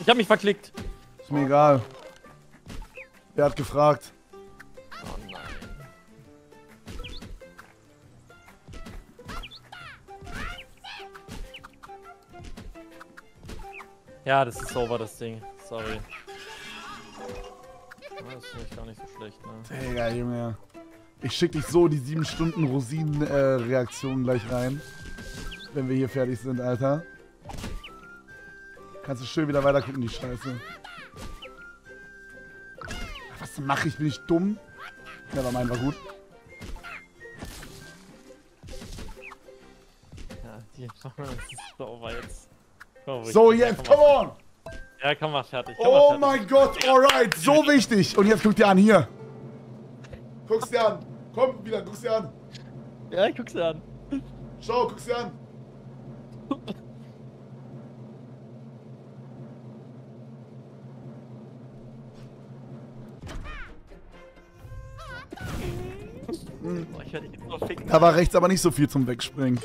Ich hab mich verklickt. Ist mir egal. Wer hat gefragt? Oh nein. Ja, das ist sauber, das Ding. Sorry. Das ist vielleicht gar nicht so schlecht, ne? Digga, Junge. Ich schick dich so die 7 Stunden Rosinen-Reaktion gleich rein. Wenn wir hier fertig sind, Alter. Kannst du schön wieder weiter gucken, die Scheiße. Was mache ich? Bin ich dumm? Ja, aber mein war gut. Ja, die ist sauber jetzt. So, jetzt, come on! Ja, komm mal fertig. Oh mein Gott, alright, so wichtig. Und jetzt guck dir an, hier. Guck's dir an. Komm, Wieland, guck's dir an. Ja, ich guck's dir an. Schau, guck's dir an. Ich werde dich jetzt noch ficken. Da war rechts aber nicht so viel zum Wegspringen.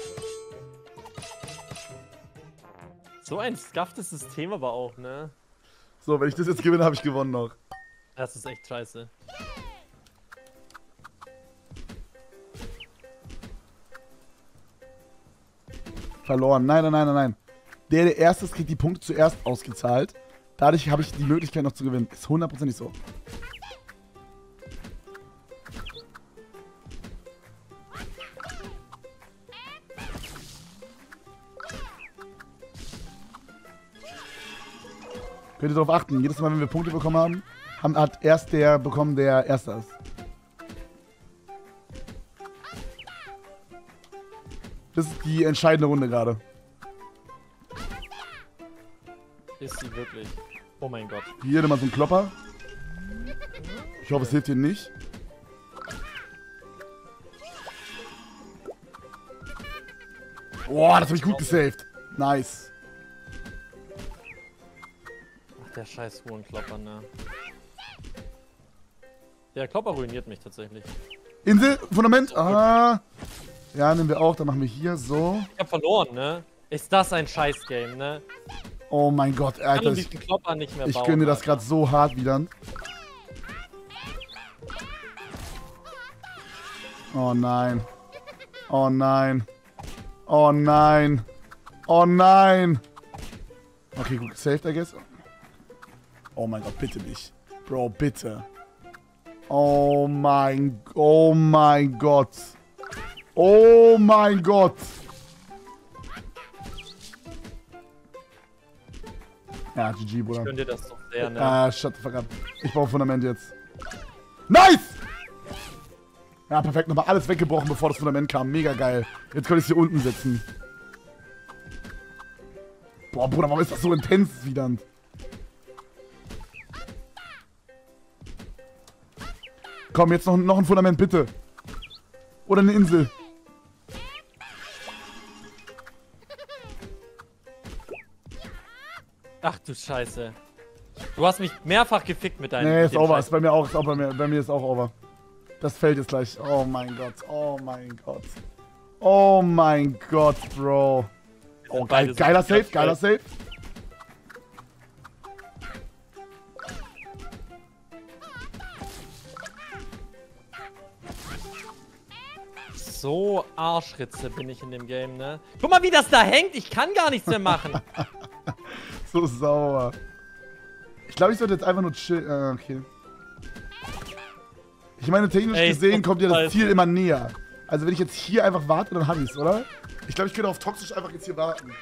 So ein scufftes System aber auch, ne? So, wenn ich das jetzt gewinne, habe ich gewonnen noch. Das ist echt scheiße. Verloren. Nein. Der Erstes kriegt die Punkte zuerst ausgezahlt. Dadurch habe ich die Möglichkeit noch zu gewinnen. Ist hundertprozentig so. Könnt ihr darauf achten. Jedes Mal, wenn wir Punkte bekommen haben, hat erst der bekommen, der Erster ist. Das ist die entscheidende Runde gerade. Ist sie wirklich? Oh mein Gott. Hier nochmal so ein Klopper. Ich hoffe, es hilft dir nicht. Boah, das habe ich gut gesaved. Nice. Ach, der scheiß hohen Klopper, ne? Der Klopper ruiniert mich tatsächlich. Insel, Fundament. Ah. Ja, nehmen wir auch, dann machen wir hier so. Ich hab verloren, ne? Ist das ein Scheiß-Game, ne? Oh mein Gott, Alter. Ich gönne dir das gerade so hart wieder. Oh nein. Oh nein. Oh nein. Oh nein. Okay, gut, saved, I guess. Oh mein Gott, bitte nicht. Bro, bitte. Oh mein Gott. Oh mein Gott. Ja, GG, Bruder. Ich könnte das doch sehr, ne? Ah, shut the fuck up. Ich brauche Fundament jetzt. Nice! Ja, perfekt. Nochmal alles weggebrochen, bevor das Fundament kam. Mega geil. Jetzt könnte ich es hier unten setzen. Boah, Bruder, warum ist das so intens, Wieland? Komm, jetzt noch ein Fundament, bitte. Oder eine Insel. Ach du Scheiße. Du hast mich mehrfach gefickt mit deinem... Nee, ist over. Ist bei mir auch, ist auch bei mir. Bei mir ist auch over. Das fällt jetzt gleich. Oh mein Gott. Oh mein Gott. Oh mein Gott, Bro. Oh, geil, geiler Safe, geiler Safe. So Arschritze bin ich in dem Game, ne? Guck mal, wie das da hängt. Ich kann gar nichts mehr machen. So sauer. Ich glaube, ich sollte jetzt einfach nur chillen. Okay. Ich meine, technisch gesehen kommt ja das Ziel immer näher. Also wenn ich jetzt hier einfach warte, dann hab ich's, oder? Ich glaube, ich könnte auf toxisch einfach jetzt hier warten.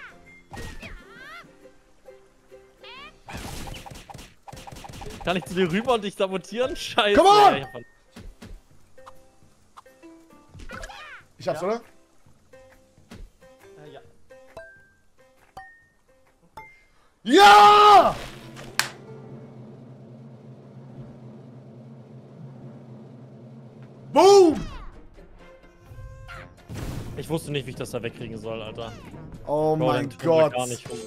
Kann ich zu dir rüber und dich sabotieren? Scheiße. Come on! Ja, ich hab's, ja, oder? Ja. Ja! Boom! Ich wusste nicht, wie ich das da wegkriegen soll, Alter. Oh mein Gott. Gar nicht rum.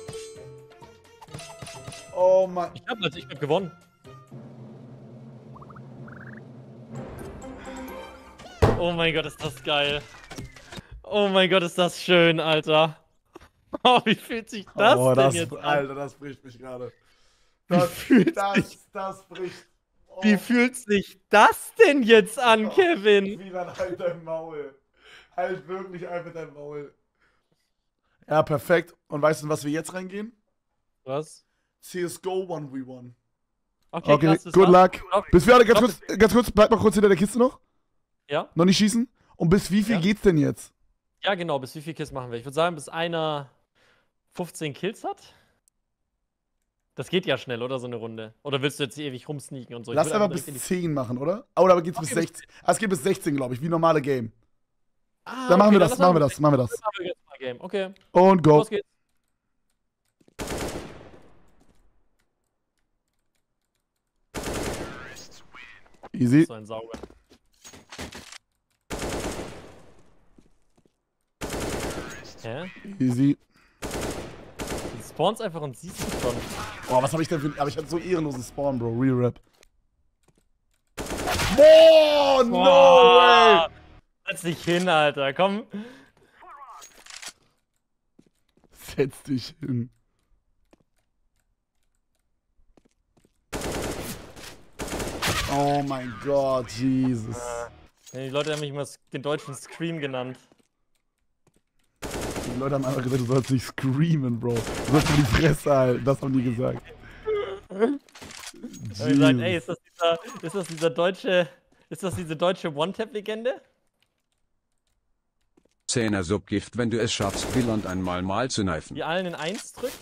Oh mein... Ich hab gewonnen. Oh mein Gott, ist das geil. Oh mein Gott, ist das schön, Alter. Oh, wie fühlt sich das denn jetzt an? Alter, das bricht mich gerade. Das bricht... Oh. Wie fühlt sich das denn jetzt an, Kevin? Wie dann halt dein Maul. Halt wirklich einfach dein Maul. Ja, perfekt. Und weißt du, was wir jetzt reingehen? Was? CSGO 1v1. Okay, krass, good luck. Bis wir alle, ganz kurz, bleib mal kurz hinter der Kiste noch. Ja. Noch nicht schießen. Und bis wie viel geht's denn jetzt? Ja, genau, bis wie viel Kills machen wir? Ich würde sagen, bis einer 15 Kills hat. Das geht ja schnell, oder? So eine Runde. Oder willst du jetzt ewig rumsneaken und so? Lass einfach bis 10 machen, oder? Oder geht's bis 16? Es geht bis 16, glaube ich, wie normale Game. Ah, dann machen wir das, machen wir das. Okay. Und go. Los geht's. Easy. So ein Sauger. Hä? Easy. Du spawnst einfach und siehst dich schon. Boah, was hab ich denn für... Aber ich hatte so ehrenlosen Spawn, Bro. Real Rap. Boah, no way! Setz dich hin, Alter, komm. Setz dich hin. Oh mein Gott, Jesus. Die Leute haben mich immer den deutschen Scream genannt. Die Leute haben einfach gesagt, du sollst nicht screamen, Bro. Du sollst die Fresse halten, das haben die gesagt. Die haben gesagt, ey, ist das diese deutsche One-Tap-Legende? 10er Subgift, wenn du es schaffst, Wieland einmal zu kneifen. Die allen in 1 drückt?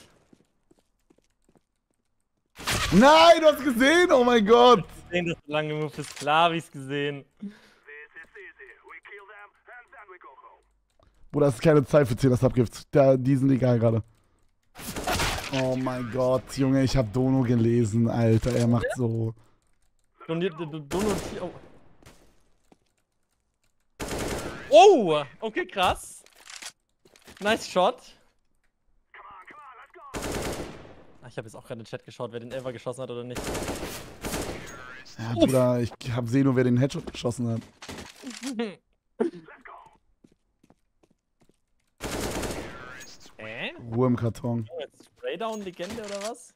Nein, du hast gesehen, oh mein Gott! Ich hab gesehen, dass du lange genug bist, klar hab ich's gesehen. Bruder, das ist keine Zeit für 10er Subgift, die sind egal gerade. Oh mein Gott, Junge, ich hab Dono gelesen, Alter, er macht so... Dono... Oh, okay, krass. Nice Shot. Ach, ich habe jetzt auch gerade in den Chat geschaut, wer den Elfer geschossen hat oder nicht. Ja, Bruder, ich sehe nur, wer den Headshot geschossen hat. Ruhe im Karton. Oh, jetzt Spraydown-Legende oder was?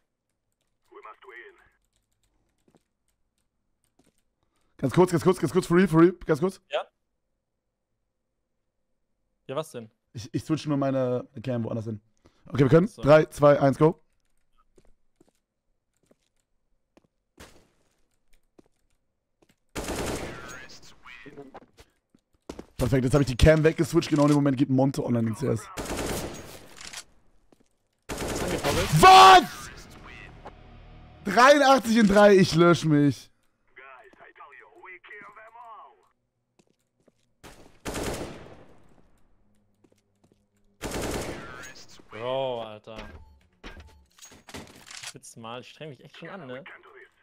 Ganz kurz, for real, ganz kurz. Ja. Ja, was denn? Ich switche nur meine Cam woanders hin. Okay, wir können. So. 3, 2, 1, go. Perfekt, jetzt habe ich die Cam weggeswitcht. Genau in dem Moment geht Monte online ins CS. Was? 83 in 3, ich lösche mich. Bro, Alter. Spitz mal, ich streng mich echt schon an, ne?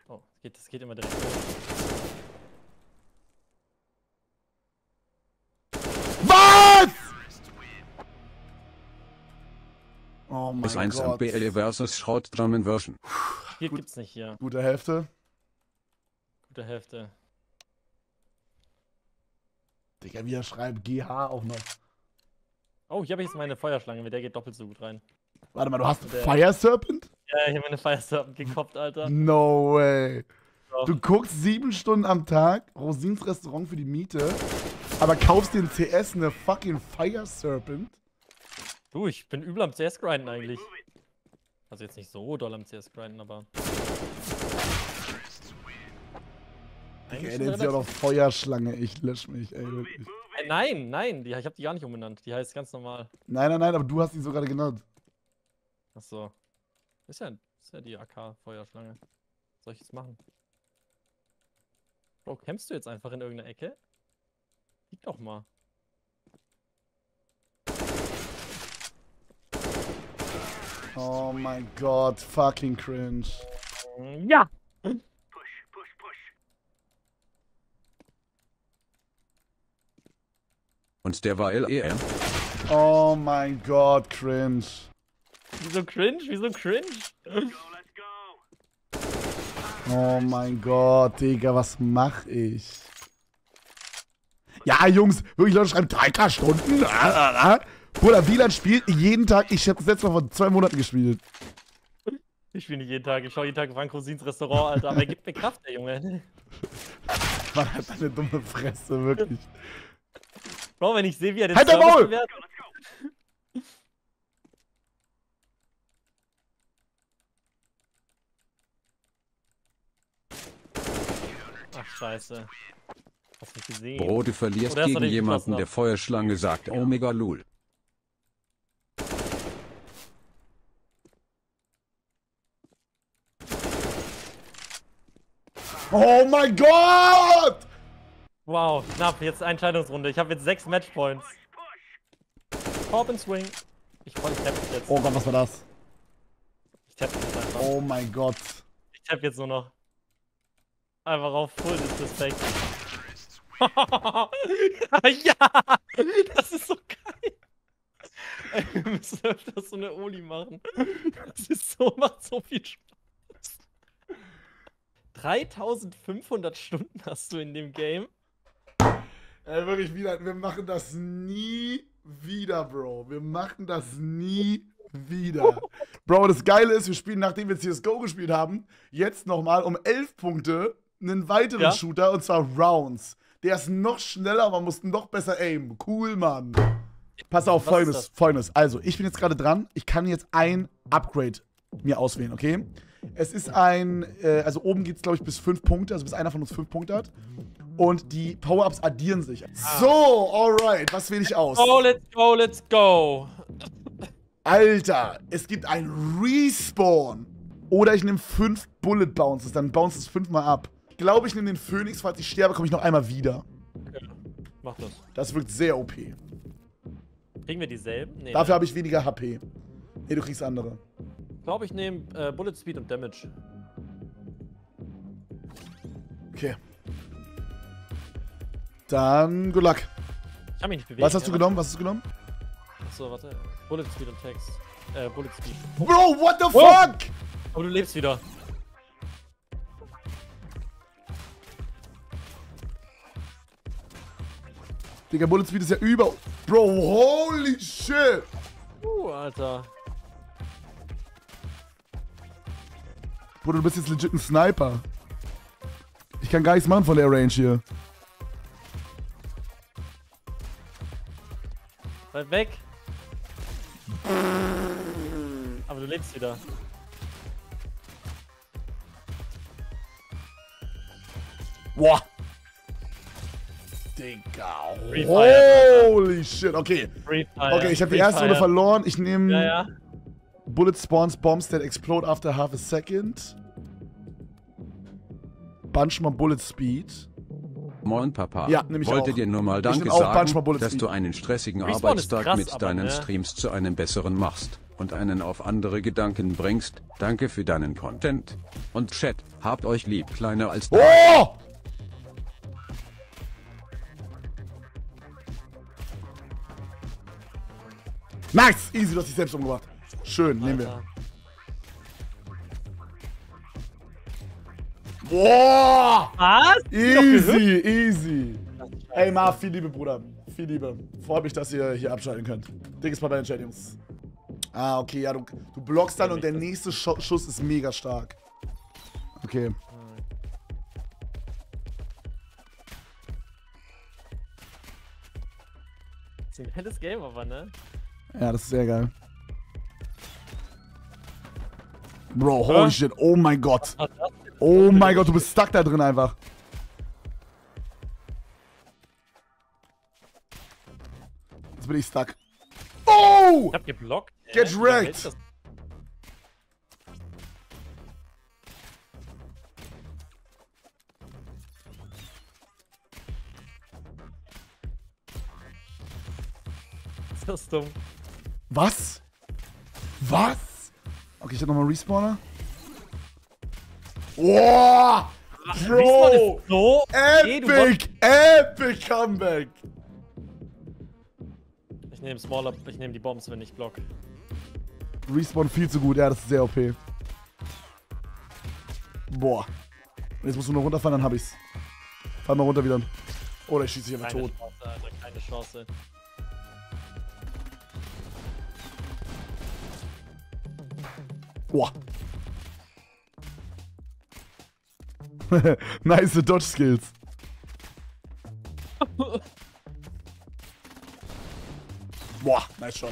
Oh, das geht immer direkt. Was? Oh mein Gott. 1 und BL versus Shroud-Drum Version. Hier gibt's nicht, ja. Gute Hälfte. Gute Hälfte. Digga, wie er schreibt, GH auch noch. Oh, hier habe ich jetzt meine Feuerschlange, mit der geht doppelt so gut rein. Warte mal, du hast einen Fire Serpent? Ja, ich habe meine Fire Serpent gekoppt, Alter. No way. So. Du guckst 7 Stunden am Tag Rosins Restaurant für die Miete, aber kaufst dir in CS eine fucking Fire Serpent? Du, ich bin übel am CS-Grinden eigentlich. Also jetzt nicht so doll am CS-Grinden, aber... Digga, ey, jetzt ist ja noch Feuerschlange, ich lösch mich, ey, wirklich. Nein, nein, ich hab die gar nicht umbenannt, die heißt ganz normal. Nein, nein, nein, aber du hast die so gerade genannt. Achso. Ist ja die AK-Feuerschlange. Was soll ich jetzt machen? Bro, kämpfst du jetzt einfach in irgendeiner Ecke? Lieg doch mal. Oh mein Gott, fucking cringe. Ja! Und der war LER. Oh mein Gott, cringe. Wieso cringe? Wieso cringe? Let's go, let's go. Oh mein Gott, Digga, was mach ich? Ja, Jungs, wirklich Leute schreiben 3K Stunden. Bruder, Wieland spielt jeden Tag. Ich hab das letzte Mal vor 2 Monaten gespielt. Ich spiele nicht jeden Tag. Ich schaue jeden Tag Frank Rosins Restaurant, Alter. Aber er gibt mir Kraft, der Junge. Man hat eine dumme Fresse, wirklich. Bro, wenn ich sehe, wie er den halt Service Maul! Gewährt... Ach, scheiße. Hast du gesehen? Bro, du verlierst gegen jemanden, der Feuerschlange sagt. Omega Lul. Oh mein Gott! Wow, knapp, jetzt Entscheidungsrunde. Ich habe jetzt 6 Matchpoints. Pop and Swing. Ich tapp dich jetzt. Oh Gott, was war das? Ich tapp dich jetzt einfach. Oh mein Gott. Ich tapp jetzt nur noch. Einfach auf Full Disrespect. Ja! Das ist so geil! Ey, wir müssen öfters so eine Oli machen. Das ist so, macht so viel Spaß. 3500 Stunden hast du in dem Game. Ey, wirklich wieder, wir machen das nie wieder, Bro. Wir machen das nie wieder. Bro, das Geile ist, wir spielen, nachdem wir CSGO gespielt haben, jetzt nochmal um 11 Punkte einen weiteren Shooter, und zwar Rounds. Der ist noch schneller, man muss noch besser aimen. Cool, Mann. Pass auf, Folgendes. Also, ich bin jetzt gerade dran. Ich kann jetzt ein Upgrade mir auswählen, okay? Es ist ein, also oben geht es, glaube ich, bis 5 Punkte, also bis einer von uns 5 Punkte hat. Und die Power-Ups addieren sich. So, alright, was wähle ich aus? Oh, let's go, let's go. Alter, es gibt ein Respawn. Oder ich nehme 5 Bullet Bounces, dann bounce es 5 mal ab. Ich glaube, ich nehme den Phoenix, falls ich sterbe, komme ich noch einmal wieder. Okay, mach das. Das wirkt sehr OP. Kriegen wir dieselben? Nee, dafür habe ich weniger HP. Nee, du kriegst andere. Ich glaube, ich nehme Bullet Speed und Damage. Okay. Dann good luck. Ich kann mich nicht bewegen. Was hast du genommen? Was hast du genommen? Achso, warte. Bullet Speed und Text. Bullet Speed. Bro, what the fuck? Aber du lebst wieder. Digga, Bullet Speed ist ja über. Bro, holy shit! Alter. Bruder, du bist jetzt legit ein Sniper. Ich kann gar nichts machen von der Range hier. Bleib weg. Aber du lebst wieder. Boah. Digga. Holy shit. Okay. Okay, ich habe die erste Runde verloren. Ich nehme Bullet spawns bombs that explode after half a second. Bunchman Bullet Speed. Moin Papa, ja, ich wollte dir nur mal Danke sagen, dass du einen stressigen Arbeitstag mit deinen Streams zu einem besseren machst und einen auf andere Gedanken bringst. Danke für deinen Content. Und Chat, habt euch lieb, kleiner als... Oh! Nice! Easy, du hast dich selbst umgebracht. Schön, nehmen wir. Boah! Was? Easy, easy. Ey, Ma, viel Liebe, Bruder. Viel Liebe. Freut mich, dass ihr hier abschalten könnt. Dickes Mal bei den Chat, Jungs. Ah, okay, ja, du blockst dann und der nächste Schuss ist mega stark. Okay. Das ist ein geiles Game, aber, ne? Ja, das ist sehr geil. Bro, holy shit, oh mein Gott. Oh mein Gott, du bist stuck da drin einfach. Jetzt bin ich stuck. Oh! Ich hab geblockt. Get wrecked! Das ist dumm. Was? Was? Okay, ich hab nochmal Respawner. Wow! Bro! So epic! Epic Comeback! Ich nehme Smaller, ich nehme die Bombs, wenn ich block. Respawn viel zu gut, ja, das ist sehr OP. Boah. Und jetzt musst du nur runterfahren, dann hab ich's. Fahr mal runter wieder. Oder ich schieße dich einfach tot. Chance, Alter, keine Chance. Boah. Nice Dodge Skills. Boah, nice Shot.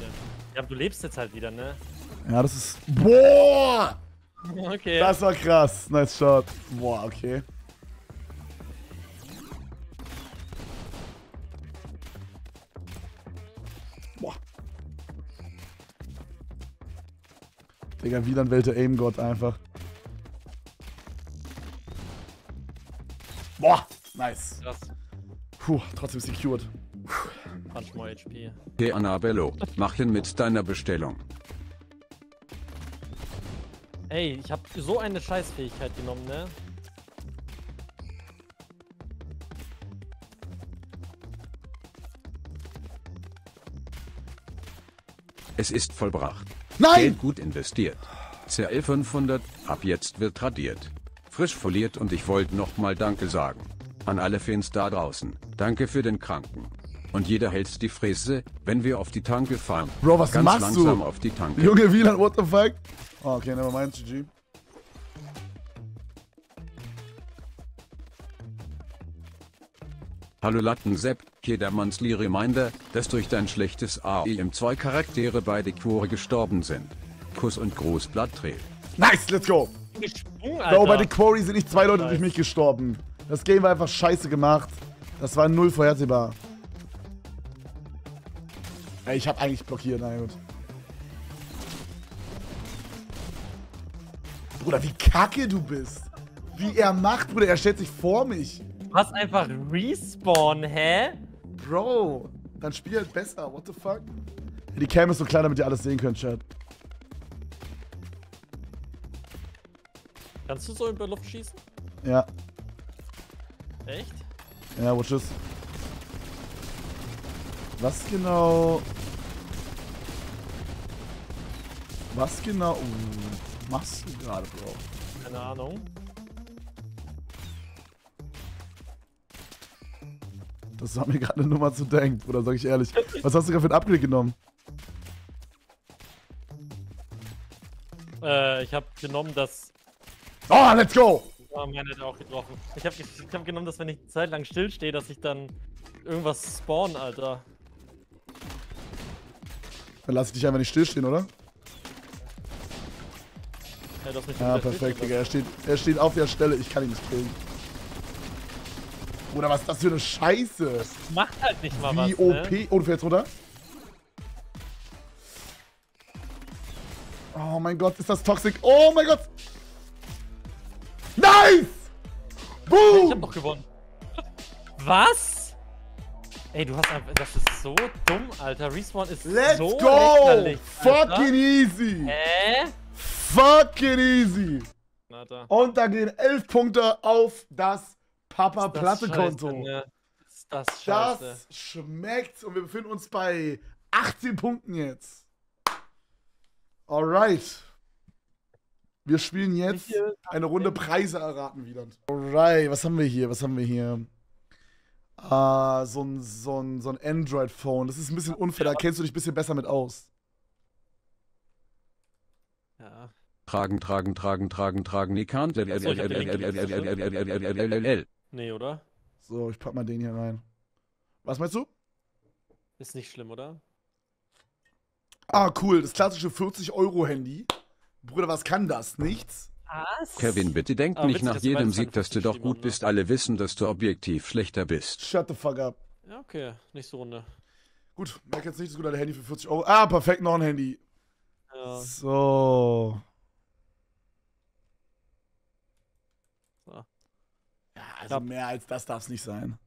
Ja, aber du lebst jetzt halt wieder, ne? Ja, das ist... Boah! Okay. Das war krass. Nice Shot. Boah, okay. Boah. Digga, Wieland wählte Aimgott einfach. Boah, nice. Krass. Puh, trotzdem secured. Punch more HP. Hey Annabello, mach hin mit deiner Bestellung. Ey, ich hab so eine Scheißfähigkeit genommen, ne? Es ist vollbracht. Nein! Geld gut investiert. CL 500, ab jetzt wird tradiert. Frisch foliert und ich wollte nochmal Danke sagen. An alle Fans da draußen, danke für den Kranken. Und jeder hält die Fresse, wenn wir auf die Tanke fahren. Bro, was machst du? Ganz langsam auf die Tanke. Junge Wieland, what the fuck? Oh, okay, nevermind, GG. Hallo Lattensepp, jedermanns Lee Reminder, dass durch dein schlechtes AIM 2 Charaktere bei der Quore gestorben sind. Kuss und Gruß, Blattdreh. Nice, let's go! Gesprungen, Alter. Bro, bei The Quarry sind nicht zwei Leute durch mich gestorben. Das Game war einfach scheiße gemacht. Das war null vorhersehbar. Ey, ich hab eigentlich blockiert, na gut. Bruder, wie kacke du bist. Wie er macht, Bruder, er stellt sich vor mich. Du hast einfach Respawn, hä? Bro, dann spiel halt besser, what the fuck? Die Cam ist so klein, damit ihr alles sehen könnt, Chat. Kannst du so in der Luft schießen? Ja. Echt? Ja, watch this. Was genau... Was genau... machst du gerade, Bro? Keine Ahnung. Das war mir gerade nur mal zu denken, oder sag ich ehrlich. Was hast du gerade für ein Upgrade genommen? Ich hab genommen, dass... Oh, let's go! Oh, meine hat auch getroffen. Ich hab genommen, dass wenn ich eine Zeit lang stillstehe, dass ich dann irgendwas spawn, Alter. Dann lass ich dich einfach nicht stillstehen, oder? Ja, das nicht. Ah, perfekt, Digga. Er steht auf der Stelle. Ich kann ihn nicht killen. Oder was ist das für eine Scheiße? Das macht halt nicht mal was, ne? Oh, du fällst runter? Oh mein Gott, ist das toxisch. Oh mein Gott! Nice! Boom! Ich hab doch gewonnen. Was? Ey, du hast einfach... Das ist so dumm, Alter. Respawn ist Let's so lächerlich. Fucking easy! Hä? Fucking easy! Und da gehen 11 Punkte auf das Papa-Platte-Konto. Ne? Ist das scheiße. Das schmeckt. Und wir befinden uns bei 18 Punkten jetzt. Alright. Wir spielen jetzt eine Runde Preise erraten, Wieland. Alright, was haben wir hier? Was haben wir hier? So ein Android-Phone. Das ist ein bisschen unfair, da kennst du dich ein bisschen besser mit aus. Ja. Tragen. Nee, kann. Nee, oder? So, ich pack mal den hier rein. Was meinst du? Ist nicht schlimm, oder? Ah, cool. Das klassische 40-Euro-Handy. Bruder, was kann das? Nichts? Was? Kevin, bitte denk nicht nach jedem Sieg, dass du doch gut bist. Alle wissen, dass du objektiv schlechter bist. Shut the fuck up. Ja, okay. Nächste Runde. Gut, merk jetzt nicht so gut ein Handy für 40 Euro. Ah, perfekt, noch ein Handy. Ja. So. Ja, also mehr als das darf es nicht sein.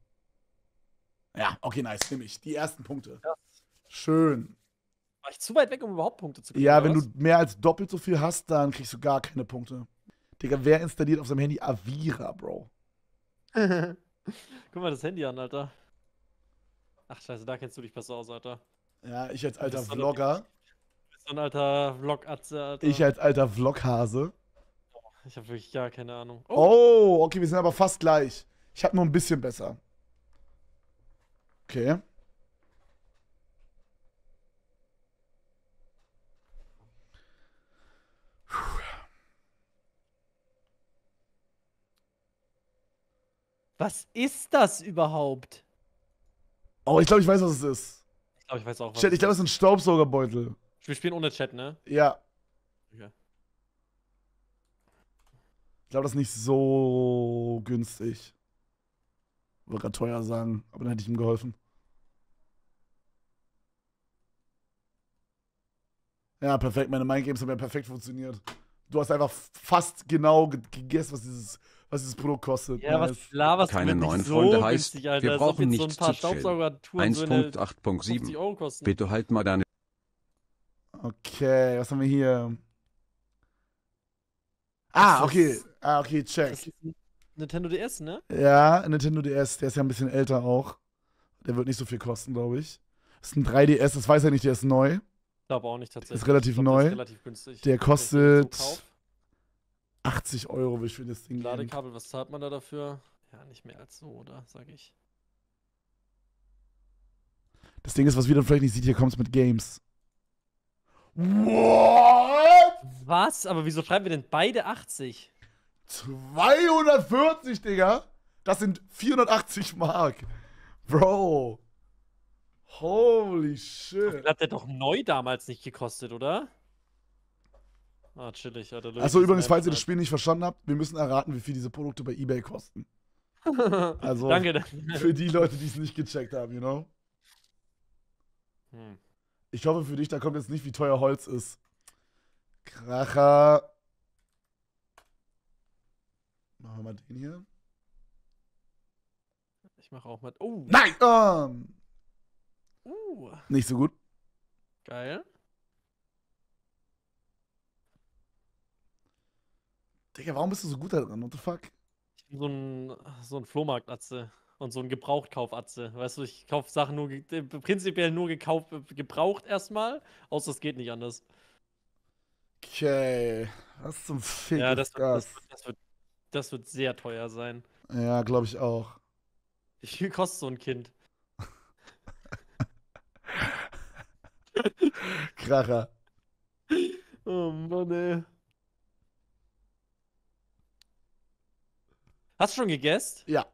Ja, okay, nice. Nimm ich. Die ersten Punkte. Ja. Schön. War ich zu weit weg, um überhaupt Punkte zu kriegen? Ja, wenn du mehr als doppelt so viel hast, dann kriegst du gar keine Punkte. Digga, wer installiert auf seinem Handy Avira, Bro? Guck mal das Handy an, Alter. Ach, scheiße, da kennst du dich besser aus, Alter. Ja, ich als alter Vlogger. Du bist so ein alter Vlog-Atze, Alter. Ich als alter Vloghase. Ich hab wirklich gar keine Ahnung. Oh. Oh, okay, wir sind aber fast gleich. Ich hab nur ein bisschen besser. Okay. Was ist das überhaupt? Oh, ich glaube, ich weiß, was es ist. Ich glaube, ich weiß auch, was Chat, ich glaube, es ist ein Staubsaugerbeutel. Wir spielen ohne Chat, ne? Ja. Okay. Ich glaube, das ist nicht so günstig. Ich wollte gerade teuer sagen, aber dann hätte ich ihm geholfen. Ja, perfekt. Meine Mindgames haben ja perfekt funktioniert. Du hast einfach fast genau gegessen, was dieses Produkt kostet. Ja, was laberst du? Keine neuen Freunde heißt, wir brauchen nicht zu chillen. 1.8.7. Bitte halt mal deine... Okay, was haben wir hier? Ah, okay. Ah, okay, check. Nintendo DS, ne? Ja, Nintendo DS. Der ist ja ein bisschen älter auch. Der wird nicht so viel kosten, glaube ich. Das ist ein 3DS, das weiß er nicht, der ist neu. Ich glaube auch nicht tatsächlich. Ist relativ neu. Ist relativ günstig. Der kostet 80 Euro, will ich für das Ding. Ladekabel, was zahlt man da dafür? Ja, nicht mehr als so, oder? Sag ich. Das Ding ist, was wir dann vielleicht nicht sieht, hier kommt es mit Games. What? Was? Aber wieso schreiben wir denn beide 80? 240, Digga! Das sind 480 Mark. Bro. Holy shit. Hat der doch neu damals nicht gekostet, oder? Ah, chillig. Achso, übrigens, falls ihr das Spiel nicht verstanden habt, wir müssen erraten, wie viel diese Produkte bei eBay kosten. Also, danke. Für die Leute, die es nicht gecheckt haben, you know? Hm. Ich hoffe für dich, da kommt jetzt nicht, wie teuer Holz ist. Kracher. Machen wir mal den hier. Ich mache auch mal... Oh! Nein! Nicht so gut. Geil. Digga, warum bist du so gut da dran? What the fuck? Ich bin so ein Flohmarkt-Atze und so ein Gebrauchtkauf-Atze. Weißt du, ich kaufe Sachen nur prinzipiell nur gebraucht erstmal, außer es geht nicht anders. Okay. Was zum Fick? Ja, das wird sehr teuer sein. Ja, glaube ich auch. Wie viel kostet so ein Kind? Kracher. Oh Mann, ey. Hast du schon gegessen? Ja.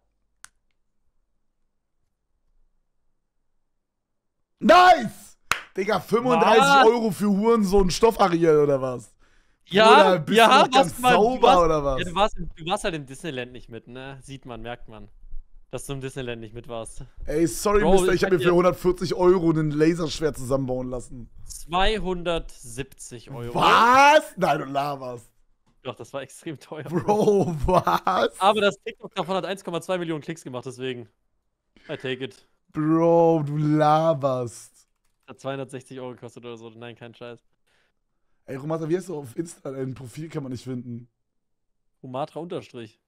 Nice! Digga, 35 Euro für Hurensohn Stoffariel oder was? Ja, oder bist du ganz sauber oder was? Ja, du warst halt im Disneyland nicht mit, ne? Sieht man, merkt man. dass du im Disneyland nicht mit warst. Ey, sorry, Bro, Mister, ich hab mir für 140 Euro einen Laserschwert zusammenbauen lassen. 270 Euro. Was? Nein, du laberst. Doch, das war extrem teuer. Bro, was? Aber das TikTok davon hat 1,2 Millionen Klicks gemacht, deswegen. I take it. Bro, du laberst. Hat 260 Euro gekostet oder so. Nein, kein Scheiß. Ey, Romatra, wie heißt du auf Insta? Ein Profil kann man nicht finden. Romatra Unterstrich.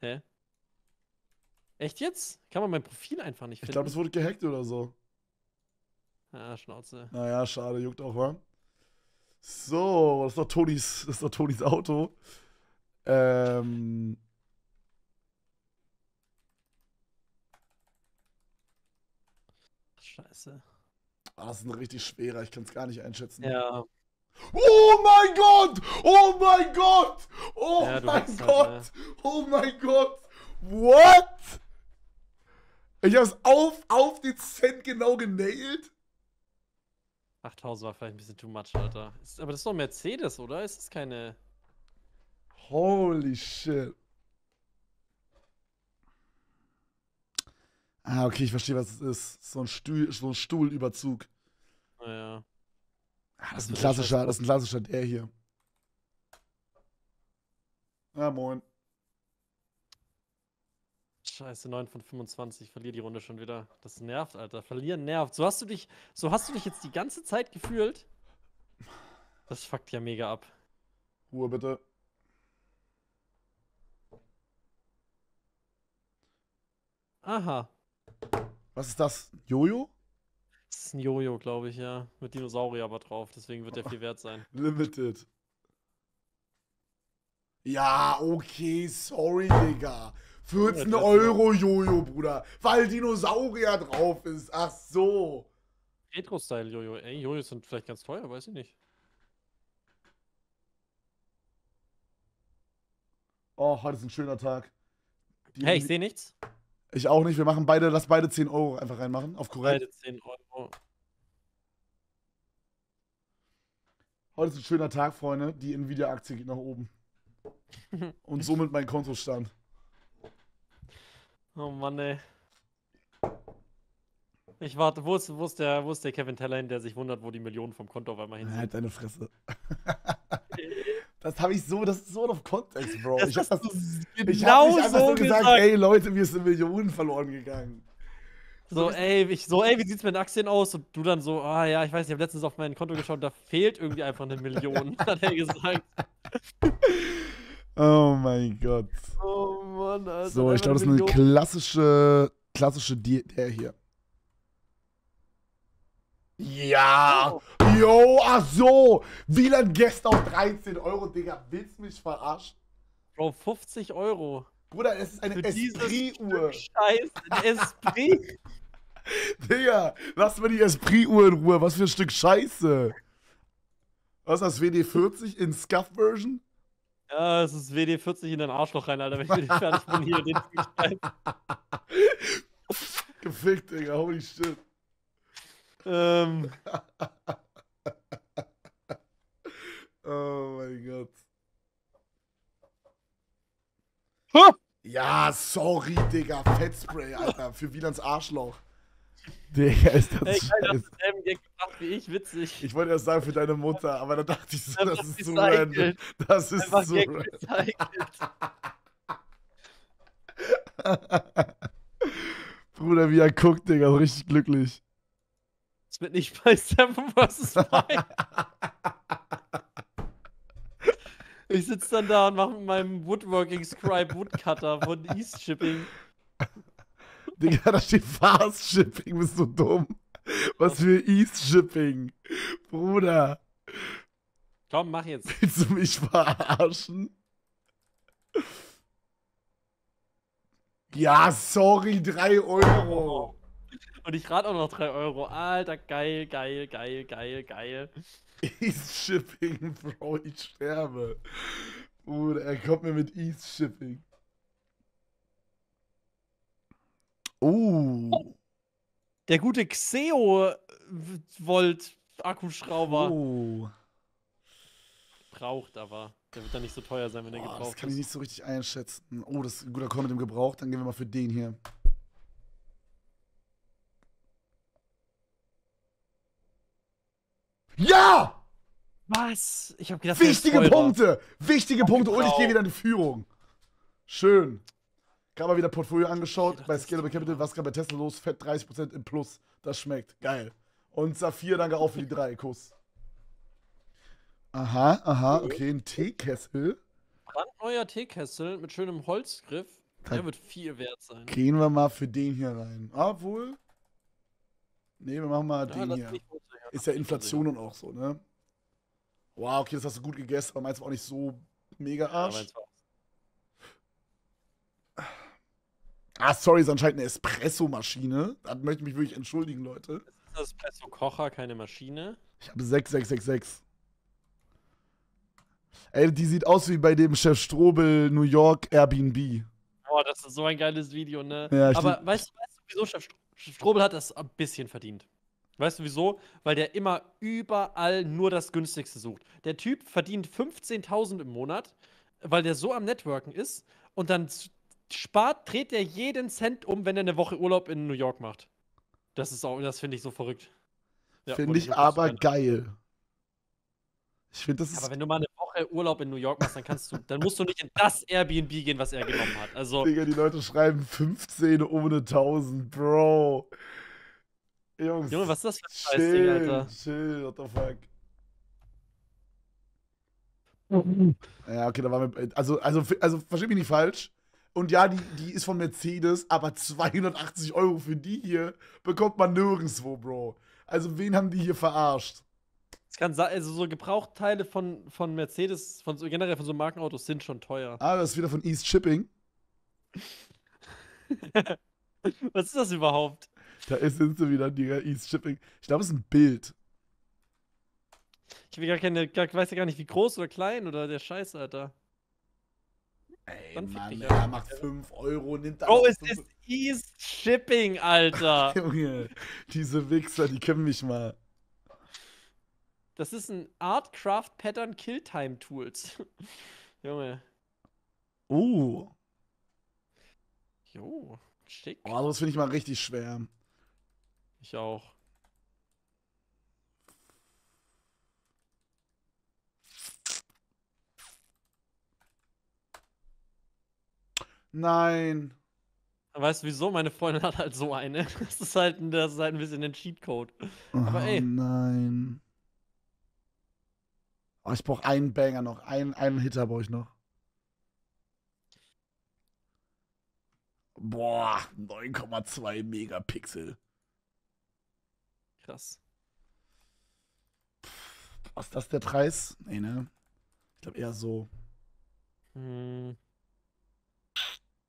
Hä? Echt jetzt? Kann man mein Profil einfach nicht finden? Ich glaube, das wurde gehackt oder so. Ah, Schnauze. Naja, schade, juckt auch, wa? So, das ist doch Tonis Auto. Scheiße. Ah, das ist ein richtig schwerer, ich kann es gar nicht einschätzen. Ja. Oh mein Gott! Oh mein Gott! Oh ja, mein Gott! Halt, ne? Oh mein Gott! What? Ich hab's auf den Cent genau genailt. 8000 war vielleicht ein bisschen too much, Alter. Aber das ist doch Mercedes, oder? Ist das keine... Holy shit. Ah, okay, ich verstehe, was es ist. So ein Stuhlüberzug. Naja. Ah, das ist ein klassischer der hier. Ah, moin. Scheiße, 9 von 25, verliere die Runde schon wieder. Das nervt, Alter. Verlieren nervt. So hast du dich jetzt die ganze Zeit gefühlt. Das fuckt ja mega ab. Ruhe bitte. Aha. Was ist das? Jojo? Das ist ein Jojo, glaube ich, ja. Mit Dinosaurier aber drauf, deswegen wird der viel wert sein. Limited. Ja, okay, sorry, Digga. 14 Euro Jojo, Bruder, weil Dinosaurier drauf ist. Ach so. Retro-Style Jojo. Ey, Jojos sind vielleicht ganz teuer, weiß ich nicht. Oh, heute ist ein schöner Tag. Hey, ich sehe nichts. Ich auch nicht. Wir machen beide, lass beide 10 Euro einfach reinmachen. Auf korrekt. Beide 10 Euro. Heute ist ein schöner Tag, Freunde. Die Nvidia-Aktie geht nach oben. Und somit mein Kontostand. Oh Mann, ey. Ich warte, wo ist der Kevin Teller hin, der sich wundert, wo die Millionen vom Konto auf einmal hin sind? Halt deine Fresse. Das habe ich so, das ist so auf Kontext, Bro. Ich hab nicht einfach so gesagt, ey Leute, mir sind Millionen verloren gegangen. So, ey, wie sieht's mit den Aktien aus? Und du dann so, ah ja, ich weiß nicht, ich habe letztens auf mein Konto geschaut, da fehlt irgendwie einfach eine Million, hat er gesagt. Oh mein Gott. Oh Mann, Alter. So, ich glaube, das ist eine klassische der hier. Ja! Oh. Yo, ach so! Wieland Guest auf 13 Euro, Digga. Willst du mich verarschen? Bro, 50 Euro. Bruder, es ist eine Esprit-Uhr. Scheiße, eine Esprit. Digga, lass mal die Esprit-Uhr in Ruhe. Was für ein Stück Scheiße. Was ist das, WD-40 in Scuff-Version? Ja, es ist WD-40 in dein Arschloch rein, Alter, wenn ich nicht fertig bin hier, den gefickt, Digga, holy shit. Oh mein Gott. Ha! Ja, sorry, Digga, Fettspray, Alter, für Wielands Arschloch. Digga, ist das scheiße. Ich hab denselben Gag gemacht wie ich, witzig. Ich wollte erst sagen für deine Mutter, aber da dachte ich so, das ist so random. Das ist so random. Bruder, wie er guckt, Digga, so richtig glücklich. Das wird nicht bei Seven vs. Mike. Ich sitze dann da und mache mit meinem Woodworking Scribe Woodcutter von East Shipping. Digga, da steht Fast Shipping, bist du dumm. Was für East Shipping. Bruder. Komm, mach jetzt. Willst du mich verarschen? Ja, sorry, 3 Euro. Und ich rate auch noch 3 Euro. Alter, geil, geil, geil, geil, geil. East Shipping, Bro, ich sterbe. Bruder, er kommt mir mit East Shipping. Oh. Der gute Xeo-Volt-Akkuschrauber. Oh. Braucht aber. Der wird dann nicht so teuer sein, wenn der gebraucht ist. Das kann ich nicht so richtig einschätzen. Oh, das ist ein guter Call mit dem Gebrauch. Dann gehen wir mal für den hier. Ja! Was? Ich hab gedacht, wichtige Punkte! Wichtige Punkte und ich gehe wieder in die Führung. Schön. Gerade mal wieder Portfolio angeschaut. Bei Scalable Capital, was gerade bei Tesla los? Fett 30% im Plus. Das schmeckt. Geil. Und Saphir, danke auch für die 3. Kuss. Aha, aha, okay. Ein Teekessel. Brandneuer Teekessel mit schönem Holzgriff. Der wird viel wert sein. Gehen wir mal für den hier rein. Obwohl. Ne, wir machen mal den hier. Ist ja Inflation und auch so, ne? Wow, okay, das hast du gut gegessen, aber meins war auch nicht so mega Arsch. Ah, sorry, ist anscheinend eine Espresso-Maschine. Da möchte ich mich wirklich entschuldigen, Leute. Das ist ein Espresso-Kocher, keine Maschine. Ich habe 6666. Ey, die sieht aus wie bei dem Chef Strobel New York Airbnb. Boah, das ist so ein geiles Video, ne? Ja, aber weißt du, wieso Chef Strobel hat das ein bisschen verdient? Weißt du wieso? Weil der immer überall nur das Günstigste sucht. Der Typ verdient 15.000 im Monat, weil der so am Networken ist und dann dreht der jeden Cent um, wenn er eine Woche Urlaub in New York macht. Das ist auch, das finde ich so verrückt. Ja, finde ich aber geil. Ich finde das ist. Aber wenn du mal eine Woche Urlaub in New York machst, dann kannst du, dann musst du nicht in das Airbnb gehen, was er genommen hat. Also. Digga, die Leute schreiben 15 ohne 1000, Bro. Jungs, Junge, was ist das für ein Scheiß, Digga, Alter? Chill, what the fuck. Ja, okay, da waren wir. Also versteh mich nicht falsch. Und ja, die ist von Mercedes, aber 280 € für die hier bekommt man nirgendwo, Bro. Also, wen haben die hier verarscht? Es kann sein, also so Gebrauchtteile von Mercedes, von so, generell von so Markenautos sind schon teuer. Ah, das ist wieder von East Shipping. Was ist das überhaupt? Da sind sie wieder, Digga, East Shipping. Ich glaube, es ist ein Bild. Ich will weiß ja gar nicht, wie groß oder klein oder der Scheiß, Alter. Ey, Mann, er macht 5 €, nimmt da. Oh, es ist East Shipping, Alter. Junge, diese Wichser, die kennen mich mal. Das ist ein Art Craft Pattern Killtime Tools. Junge. Oh. Jo, schick. Oh, das finde ich mal richtig schwer. Ich auch. Nein. Weißt du wieso? Meine Freundin hat halt so eine. Das ist halt ein bisschen ein Cheatcode. Aber ey. Nein. Oh, ich brauche einen Banger noch. Einen Hitter brauche ich noch. Boah, 9,2 Megapixel. Krass. Boah, ist das der Preis? Nee, ne? Ich glaube eher so. Hm.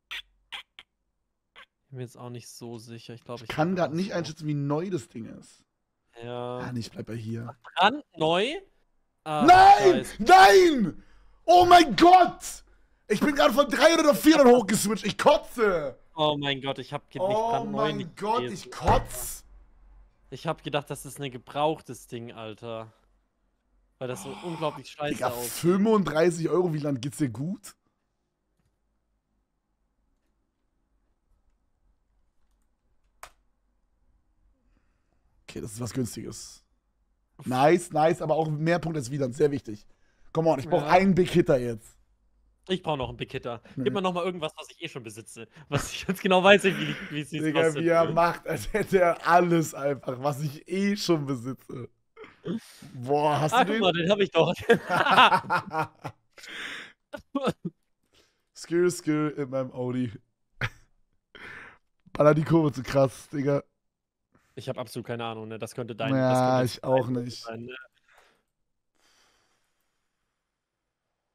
Ich bin mir jetzt auch nicht so sicher. Ich glaube, ich kann gerade nicht einschätzen, wie neu das Ding ist. Ja. Ah, nee, ich bleib bei hier. Brandneu? Ah, nein! Scheiße. Nein! Oh mein Gott! Ich bin gerade von 300 auf 400 hochgeswitcht. Ich kotze! Oh mein Gott, ich hab nicht brandneu. Oh mein Gott, ich kotze! Ich hab gedacht, das ist ein gebrauchtes Ding, Alter. Weil das so unglaublich scheiße Digga, aussieht. 35 €, Wieland, geht's dir gut? Okay, das ist was Günstiges. Nice, nice, aber auch mehr Punkte als Wieland, sehr wichtig. Come on, ich brauche einen Big Hitter jetzt. Ich brauche noch einen Big Hitter. Nee. Gib mir nochmal irgendwas, was ich eh schon besitze. Was ich jetzt genau weiß, wie es ist. Digga, wie er macht, als hätte er alles einfach, was ich eh schon besitze. Boah, hast du den? Mal, den hab ich doch. Skill, Skill in meinem Audi. Baller die Kurve zu krass, Digga. Ich habe absolut keine Ahnung, ne? Das könnte dein. Ja, ich auch nicht. Sein, ne?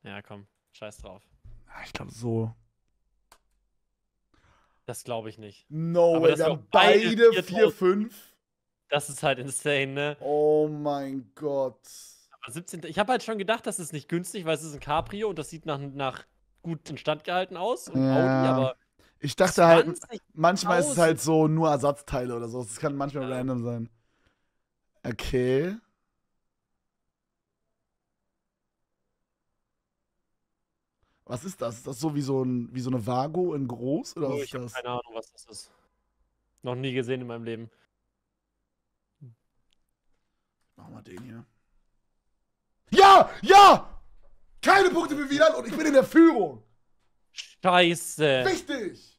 Ja, komm, scheiß drauf. Ich glaube so. Das glaube ich nicht. No, wir haben beide 4,5. Das ist halt insane, ne? Oh mein Gott. Aber 17. Ich habe halt schon gedacht, das ist nicht günstig, weil es ist ein Cabrio und das sieht nach gut instand gehalten aus. Und ja. Audi, aber. Ich dachte halt, manchmal ist es halt so nur Ersatzteile oder so. Das kann manchmal random sein. Okay. Was ist das? Ist das so wie so eine Vago in groß? Oder was ist das? Ich hab keine Ahnung, was das ist. Noch nie gesehen in meinem Leben. Machen wir den hier. Ja! Ja! Keine Punkte für Wieland und ich bin in der Führung. Scheiße. Richtig.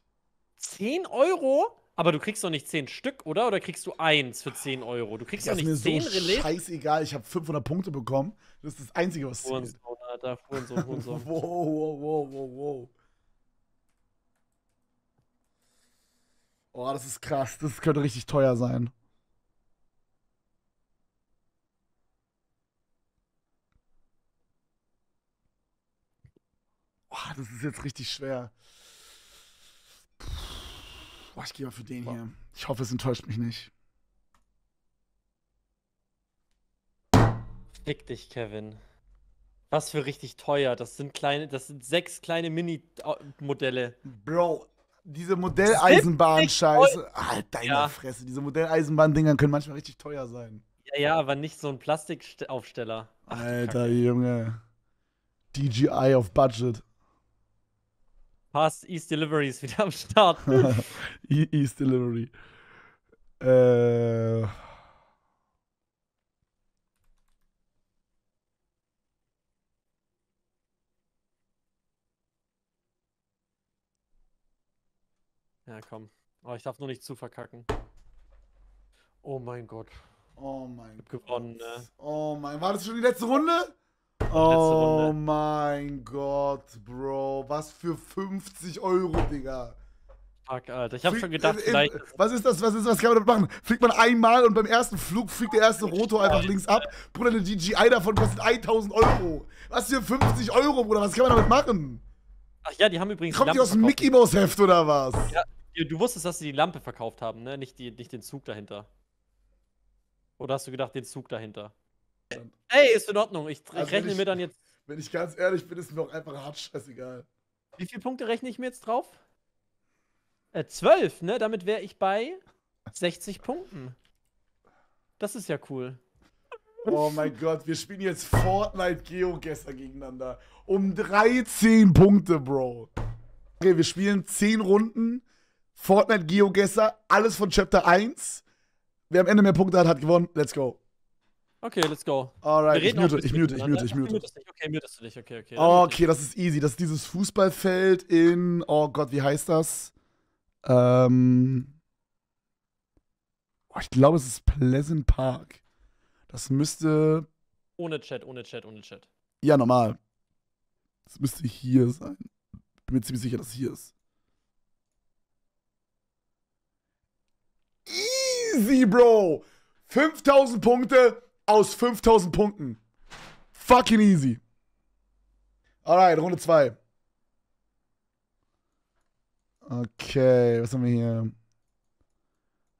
10 Euro? Aber du kriegst doch nicht 10 Stück, oder? Oder kriegst du 1 für 10 Euro? Du kriegst doch nicht 10 Relais. Das ist mir so scheißegal, ich habe 500 Punkte bekommen. Das ist das Einzige, was zählt. Wow, wow, wow, wow, wow. Oh, das ist krass. Das könnte richtig teuer sein. Oh, das ist jetzt richtig schwer. Oh, ich gehe mal für den hier. Ich hoffe, es enttäuscht mich nicht. Fick dich, Kevin. Was für richtig teuer. Das sind kleine, das sind 6 kleine Mini-Modelle. Bro. Diese Modelleisenbahn-Scheiße. Halt deine Fresse. Diese Modelleisenbahn-Dinger können manchmal richtig teuer sein. Ja, ja, aber nicht so ein Plastikaufsteller. Alter, Junge. DJI auf Budget. Passt, East Delivery ist wieder am Start. East Delivery. Ja, komm. Oh, ich darf nur nicht zu verkacken. Oh mein Gott. Oh mein Gott. Ich hab gewonnen, ne? Oh mein Gott. War das schon die letzte Runde? Oh mein Gott, Bro. Was für 50 Euro, Digga. Fuck, Alter. Ich hab schon gedacht, vielleicht... Was ist das? Was kann man damit machen? Fliegt man einmal und beim ersten Flug fliegt der erste Rotor einfach links ab. Bruder, eine DJI davon kostet 1000 Euro. Was für 50 Euro, Bruder? Was kann man damit machen? Ach ja, die haben übrigens... Kommt die aus dem Mickey Mouse Heft oder was? Ja. Du wusstest, dass sie die Lampe verkauft haben, ne? Nicht den Zug dahinter. Oder hast du gedacht, den Zug dahinter? Ey, ist in Ordnung. Ich rechne mir dann jetzt... Wenn ich ganz ehrlich bin, ist mir auch einfach hart scheißegal. Wie viele Punkte rechne ich mir jetzt drauf? 12, ne? Damit wäre ich bei 60 Punkten. Das ist ja cool. Oh mein Gott, wir spielen jetzt Fortnite Geogesser gegeneinander. Um 13 Punkte, Bro. Okay, wir spielen 10 Runden. Fortnite Geogesser, alles von Chapter 1. Wer am Ende mehr Punkte hat, hat gewonnen. Let's go. Okay, let's go. Alright, ich mute. Okay, mutest du dich, okay. Okay, das ist easy. Das ist dieses Fußballfeld in... Oh Gott, wie heißt das? Ich glaube, es ist Pleasant Park. Das müsste... Ohne Chat. Ja, normal. Das müsste hier sein. Bin mir ziemlich sicher, dass es hier ist. Easy, Bro. 5000 Punkte aus 5000 Punkten. Fucking easy. Alright, Runde 2. Okay, was haben wir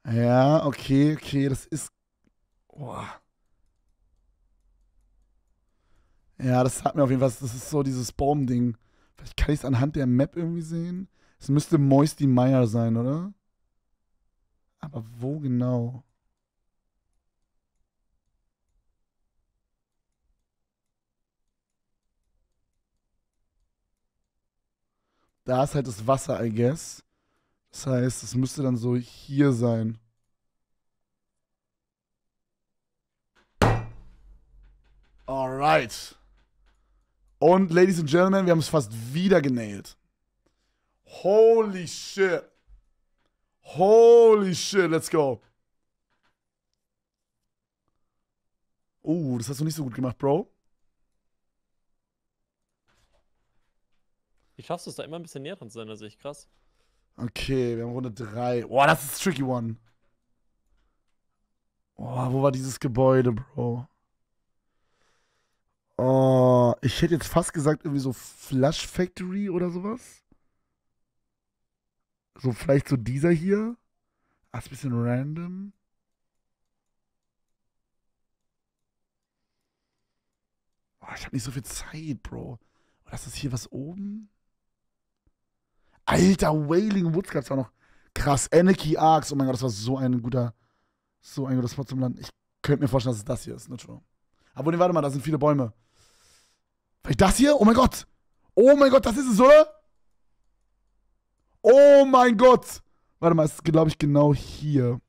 hier? Ja, okay, das ist... Oh. Ja, das hat mir auf jeden Fall... Das ist so dieses Baumding. Vielleicht kann ich es anhand der Map irgendwie sehen. Es müsste Moisty Meyer sein, oder? Aber wo genau? Da ist halt das Wasser, I guess. Das heißt, es müsste dann so hier sein. Alright. Und, Ladies and Gentlemen, wir haben es fast wieder genailt. Holy shit. Holy shit, let's go. Oh, das hast du nicht so gut gemacht, Bro. Wie schaffst du es da immer ein bisschen näher dran zu sein, das ist echt krass. Okay, wir haben Runde 3. Oh, das ist tricky one. Oh, wo war dieses Gebäude, Bro? Oh, ich hätte jetzt fast gesagt, irgendwie so Flush Factory oder sowas. So, vielleicht so dieser hier. Das ist ein bisschen random. Oh, ich habe nicht so viel Zeit, Bro. Das ist hier was oben. Alter, Wailing Woods gab es auch noch. Krass, Anarchy Arcs. Oh mein Gott, das war so ein guter Spot zum Landen. Ich könnte mir vorstellen, dass es das hier ist. Natürlich. Aber nee, warte mal, da sind viele Bäume. Vielleicht das hier? Oh mein Gott. Oh mein Gott, das ist es, oder? Oh mein Gott! Warte mal, es ist, glaube ich, genau hier.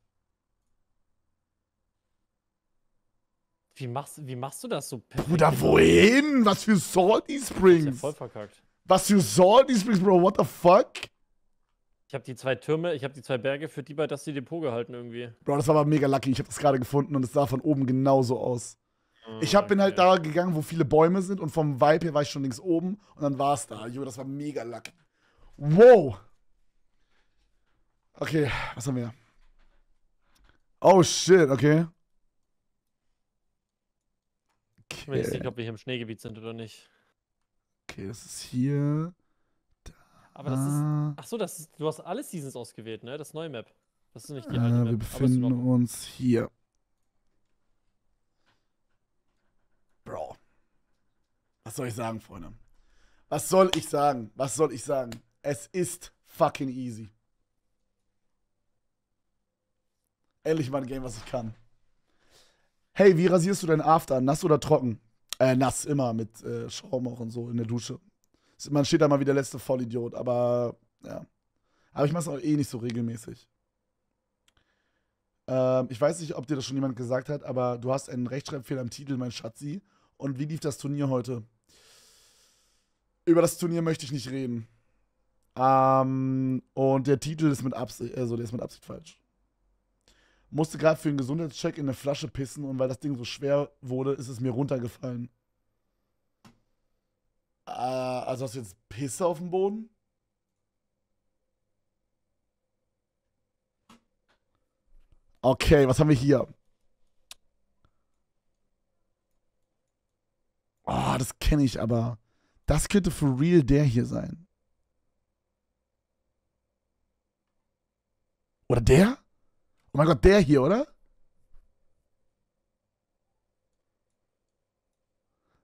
Wie machst du das so perfekt? Bruder, wohin? Was für Salty Springs? Das ist ja voll verkackt. Was für Salty Springs, Bro? What the fuck? Ich habe die zwei Türme, ich habe die zwei Berge für die bei Dusty Depot gehalten irgendwie. Bro, das war aber mega lucky. Ich habe das gerade gefunden und es sah von oben genauso aus. Ich bin halt da gegangen, wo viele Bäume sind und vom Vibe her war ich schon links oben und dann war es da. Jo, das war mega lucky. Wow. Okay, was haben wir? Oh shit, okay. Ich weiß nicht, ob wir hier im Schneegebiet sind oder nicht. Okay, das ist hier. Aber das ist. Achso, du hast alle Seasons ausgewählt, ne? Das neue Map. Das ist nicht die alte Map. Wir befinden uns hier. Bro. Was soll ich sagen, Freunde? Was soll ich sagen? Was soll ich sagen? Es ist fucking easy. Endlich mal ein Game, was ich kann. Hey, wie rasierst du deinen After? Nass oder trocken? Nass, immer mit Schaum auch und so in der Dusche. Man steht da mal wie der letzte Vollidiot, aber ja. Aber ich mach's auch eh nicht so regelmäßig. Ich weiß nicht, ob dir das schon jemand gesagt hat, aber du hast einen Rechtschreibfehler im Titel, mein Schatzi. Und wie lief das Turnier heute? Über das Turnier möchte ich nicht reden. Und der Titel ist mit Absicht, falsch. Musste gerade für einen Gesundheitscheck in eine Flasche pissen und weil das Ding so schwer wurde, ist es mir runtergefallen. Also hast du jetzt Pisse auf dem Boden? Okay, was haben wir hier? Oh, das kenne ich aber. Das könnte for real der hier sein. Oder der? Oh mein Gott, der hier, oder?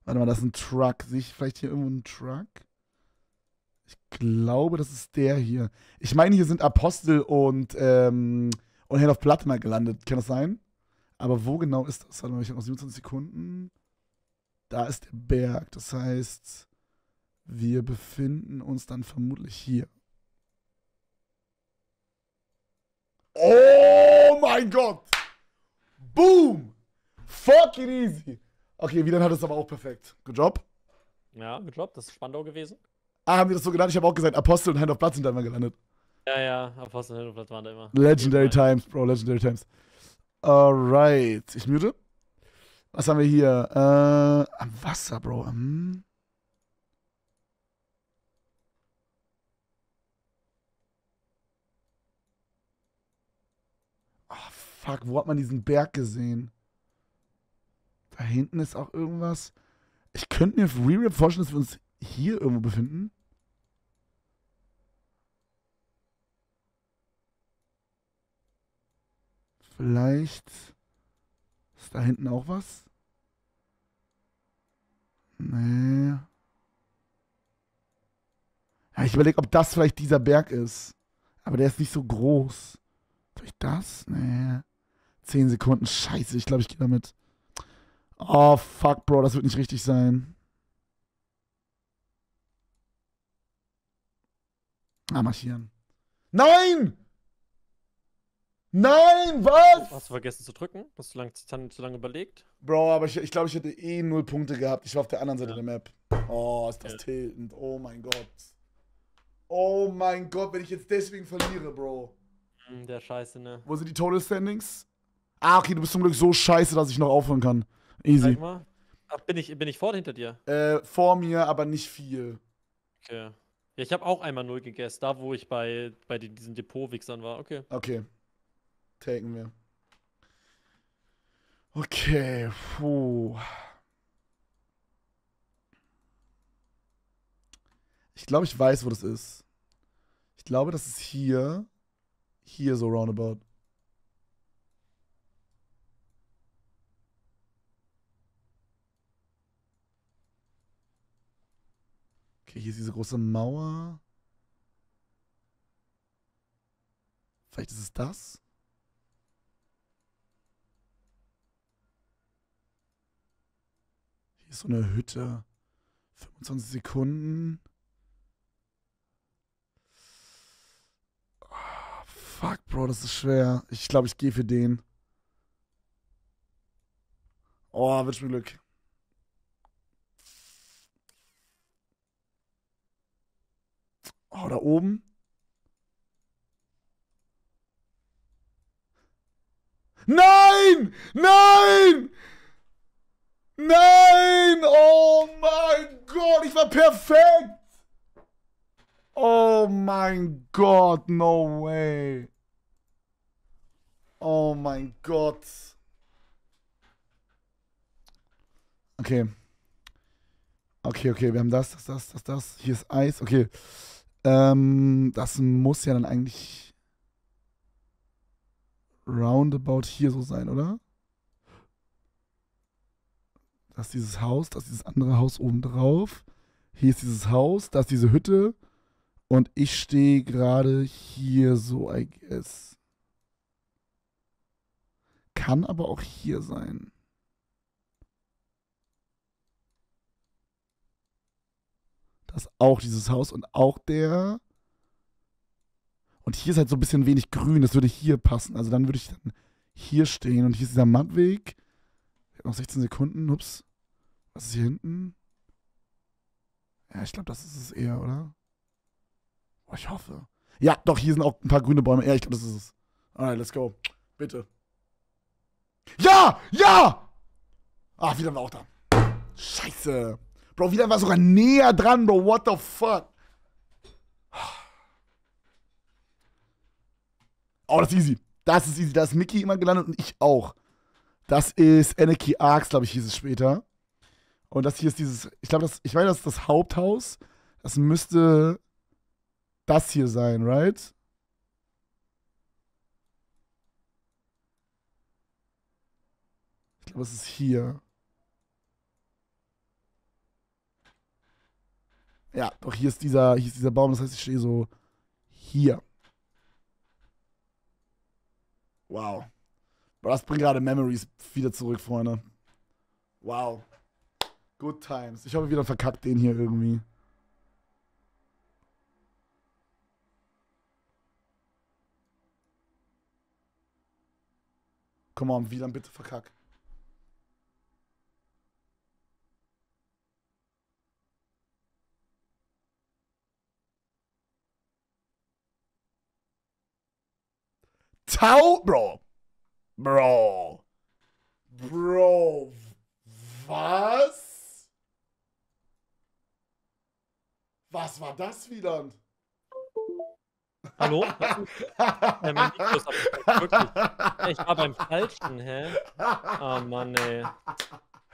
Warte mal, das ist ein Truck. Sehe ich vielleicht hier irgendwo einen Truck? Ich glaube, das ist der hier. Ich meine, hier sind Apostel und Head of Platinum gelandet. Kann das sein? Aber wo genau ist das? Warte mal, ich habe noch 27 Sekunden. Da ist der Berg. Das heißt, wir befinden uns dann vermutlich hier. Oh mein Gott! Boom! Fucking easy! Okay, Wieland hat es aber auch perfekt. Good job. Ja, good job. Das ist Spandau gewesen. Ah, haben wir das so genannt? Ich habe auch gesagt, Apostel und Hand of Platz sind da immer gelandet. Ja, ja, Apostel und Hand of Platz waren da immer. Legendary Times, Bro, Legendary Times. Alright. Ich mute. Was haben wir hier? Am Wasser, Bro. Fuck, wo hat man diesen Berg gesehen? Da hinten ist auch irgendwas. Ich könnte mir auf Re-Rap vorstellen, dass wir uns hier irgendwo befinden. Vielleicht ist da hinten auch was? Nee. Ja, ich überlege, ob das vielleicht dieser Berg ist. Aber der ist nicht so groß. Durch das? Nee. 10 Sekunden. Scheiße, ich glaube, ich gehe damit. Oh, fuck, Bro, das wird nicht richtig sein. Marschieren. Nein! Nein, was? Hast du vergessen zu drücken? Hast du zu lange überlegt? Bro, aber ich glaube, ich hätte eh 0 Punkte gehabt. Ich war auf der anderen Seite der Map. Oh, ist das tiltend. Oh mein Gott. Oh mein Gott, wenn ich jetzt deswegen verliere, Bro. Der Scheiße, ne? Wo sind die Total Standings? Ah, okay, du bist zum Glück so scheiße, dass ich noch aufhören kann. Easy. Sag mal. Ach, bin ich vor oder hinter dir? Vor mir, aber nicht viel. Okay. Ja, ich habe auch einmal 0 gegessen, da wo ich bei diesen Depot-Wichsern war. Okay. Okay. Taken wir. Okay. Puh. Ich glaube, ich weiß, wo das ist. Ich glaube, das ist hier. Hier so roundabout. Okay, hier ist diese große Mauer. Vielleicht ist es das? Hier ist so eine Hütte. 25 Sekunden. Fuck, Bro, das ist schwer. Ich glaube, ich gehe für den. Oh, wünsch mir Glück. Oh, da oben. Nein! Nein! Nein! Oh mein Gott, ich war perfekt! Oh mein Gott, no way. Oh mein Gott. Okay. Okay, wir haben das. Hier ist Eis, okay. Das muss ja dann eigentlich roundabout hier so sein, oder? Das ist dieses Haus, das ist dieses andere Haus oben drauf. Hier ist dieses Haus, das ist diese Hütte. Und ich stehe gerade hier so, I guess. Kann aber auch hier sein. Das ist auch dieses Haus und auch der. Und hier ist halt so ein bisschen wenig grün, das würde hier passen. Also dann würde ich dann hier stehen. Und hier ist dieser Mattweg. Ich habe noch 16 Sekunden, ups. Was ist hier hinten? Ja, ich glaube, das ist es eher, oder? Oh, ich hoffe. Ja, doch, hier sind auch ein paar grüne Bäume. Ja, ich glaube, das ist es. Alright, let's go. Bitte. Ja! Ja! Ach, Wieland war auch da. Scheiße. Bro, Wieland war sogar näher dran, Bro. What the fuck? Oh, das ist easy. Das ist easy. Da ist Mickey immer gelandet und ich auch. Das ist Anarchy Arcs, glaube ich, hieß es später. Und das hier ist dieses, ich glaube, das, ich meine, das ist das Haupthaus. Das müsste das hier sein, right? Ich glaube, es ist hier. Ja, doch, hier ist dieser Baum, das heißt, ich stehe so hier. Wow. Das bringt gerade Memories wieder zurück, Freunde. Wow. Good times. Ich habe wieder verkackt den hier irgendwie. Komm mal, Wieland, bitte verkack. Tau, Bro. Bro, was? Was war das, Wieland? Hallo? Ich war beim Falschen, hä? Ah, Mann, ey.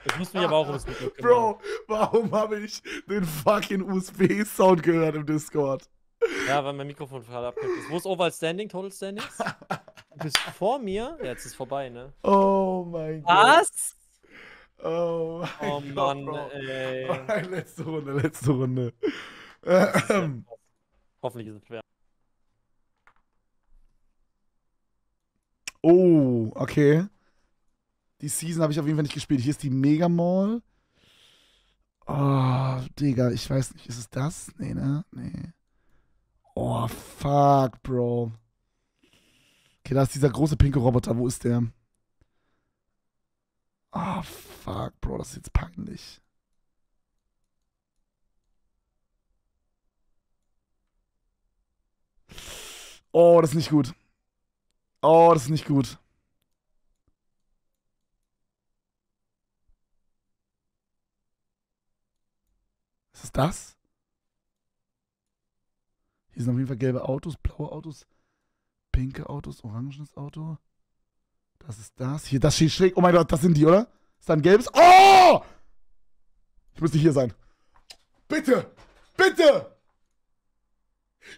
Ich muss mich aber auch ums Mikro kümmern. Bro, warum habe ich den fucking USB-Sound gehört im Discord? Ja, weil mein Mikrofon gerade abgekippt ist. Wo ist Overall Standing, Total Standings? Du bist vor mir? Ja, jetzt ist vorbei, ne? Oh mein Gott. Was? Oh mein Gott. Oh Mann, Bro. Ey. Oh, letzte Runde, Hoffentlich ist es schwer. Oh, okay. Die Season habe ich auf jeden Fall nicht gespielt. Hier ist die Mega Mall. Oh, Digga, ich weiß nicht. Ist es das? Nee, ne? Nee. Oh, fuck, Bro. Okay, da ist dieser große pinke Roboter. Wo ist der? Ah, fuck, Bro. Das ist jetzt peinlich. Oh, das ist nicht gut. Oh, das ist nicht gut. Ist es das? Hier sind auf jeden Fall gelbe Autos, blaue Autos. Pinke Autos, orangenes Auto. Das ist das. Hier, das steht schräg. Oh mein Gott, das sind die, oder? Ist da ein gelbes? Oh! Ich müsste hier sein. Bitte! Bitte!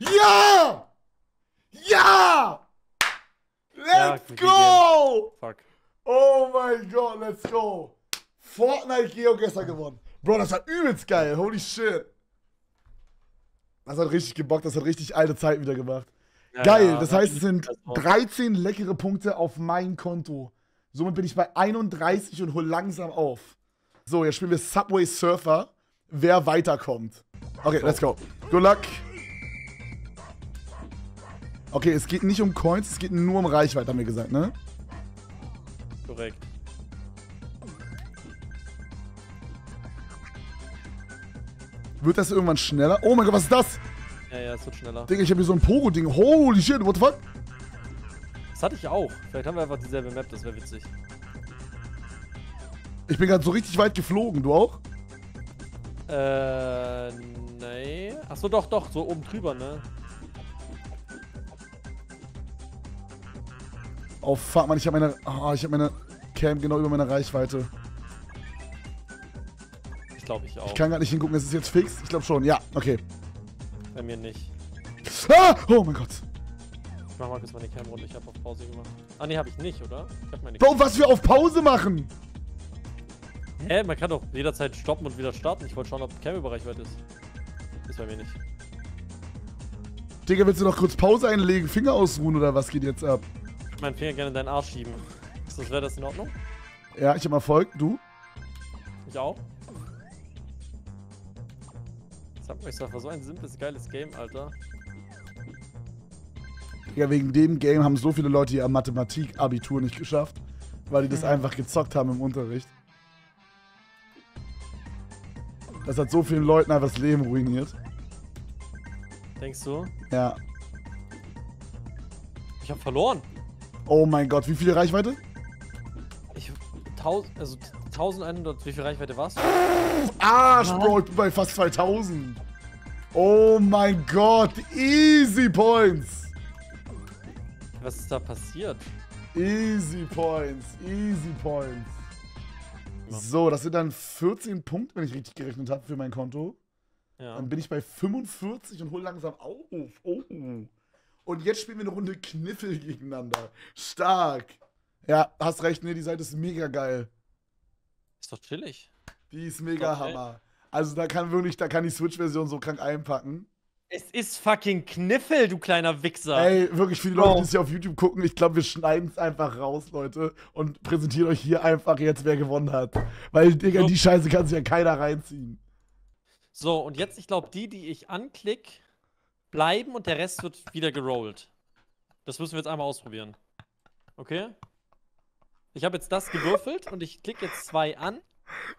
Ja! Ja! Let's go! Fuck. Oh mein Gott, let's go! Fortnite Geo gestern gewonnen. Bro, das war übelst geil. Holy shit. Das hat richtig gebockt. Das hat richtig alte Zeit wieder gemacht. Ja, geil, ja, das heißt, es sind 13 leckere Punkte auf mein Konto. Somit bin ich bei 31 und hole langsam auf. So, jetzt spielen wir Subway Surfer, wer weiterkommt. Okay, let's go. Good luck. Okay, es geht nicht um Coins, es geht nur um Reichweite, haben wir gesagt, ne? Korrekt. Wird das irgendwann schneller? Oh mein Gott, was ist das? Ja, es wird schneller. Digga, ich hab hier so ein Pogo-Ding. Holy shit, what the fuck? Das hatte ich auch. Vielleicht haben wir einfach dieselbe Map, das wäre witzig. Ich bin gerade so richtig weit geflogen, du auch? Nee. Achso, doch, so oben drüber, ne? Oh fuck, Mann, ich hab meine Cam genau über meiner Reichweite. Ich glaube, ich auch. Ich kann gar nicht hingucken, ist es jetzt fix? Ich glaube schon, ja, okay. Bei mir nicht. Ah! Oh mein Gott. Ich mach mal kurz meine Cam runter, ich hab auf Pause gemacht. Ah ne, hab ich nicht, oder? Ich hab meine Cam. Warum, was wir auf Pause machen? Hä, man kann doch jederzeit stoppen und wieder starten. Ich wollte schauen, ob Cam über Reichweite ist. Ist bei mir nicht. Digga, willst du noch kurz Pause einlegen, Finger ausruhen oder was geht jetzt ab? Ich würde meinen Finger gerne in deinen Arsch schieben. Das wäre das in Ordnung? Ja, ich hab Erfolg, du? Ich auch. Sag mal, das war so ein simples, geiles Game, Alter. Ja, wegen dem Game haben so viele Leute ihr Mathematik-Abitur nicht geschafft, weil die das einfach gezockt haben im Unterricht. Das hat so vielen Leuten einfach das Leben ruiniert. Denkst du? Ja. Ich hab verloren. Oh mein Gott, wie viel Reichweite? Also 1100, wie viel Reichweite warst du? Arsch, Bro, ich bin bei fast 2000. Oh mein Gott, easy points. Was ist da passiert? Easy points, easy points. So, das sind dann 14 Punkte, wenn ich richtig gerechnet habe, für mein Konto. Ja. Dann bin ich bei 45 und hole langsam auf. Oh. Und jetzt spielen wir eine Runde Kniffel gegeneinander. Stark. Ja, hast recht, ne, die Seite ist mega geil. Ist doch chillig. Die ist mega Hammer. Also da kann die Switch-Version so krank einpacken. Es ist fucking Kniffel, du kleiner Wichser. Ey, wirklich viele Leute, die es hier auf YouTube gucken, ich glaube, wir schneiden es einfach raus, Leute. Und präsentieren euch hier einfach jetzt, wer gewonnen hat. Weil, Digga, die Scheiße kann sich ja keiner reinziehen. So, und jetzt, ich glaube, die ich anklicke, bleiben und der Rest wird wieder gerollt. Das müssen wir jetzt einmal ausprobieren. Okay? Ich habe jetzt das gewürfelt und ich klicke jetzt 2 an.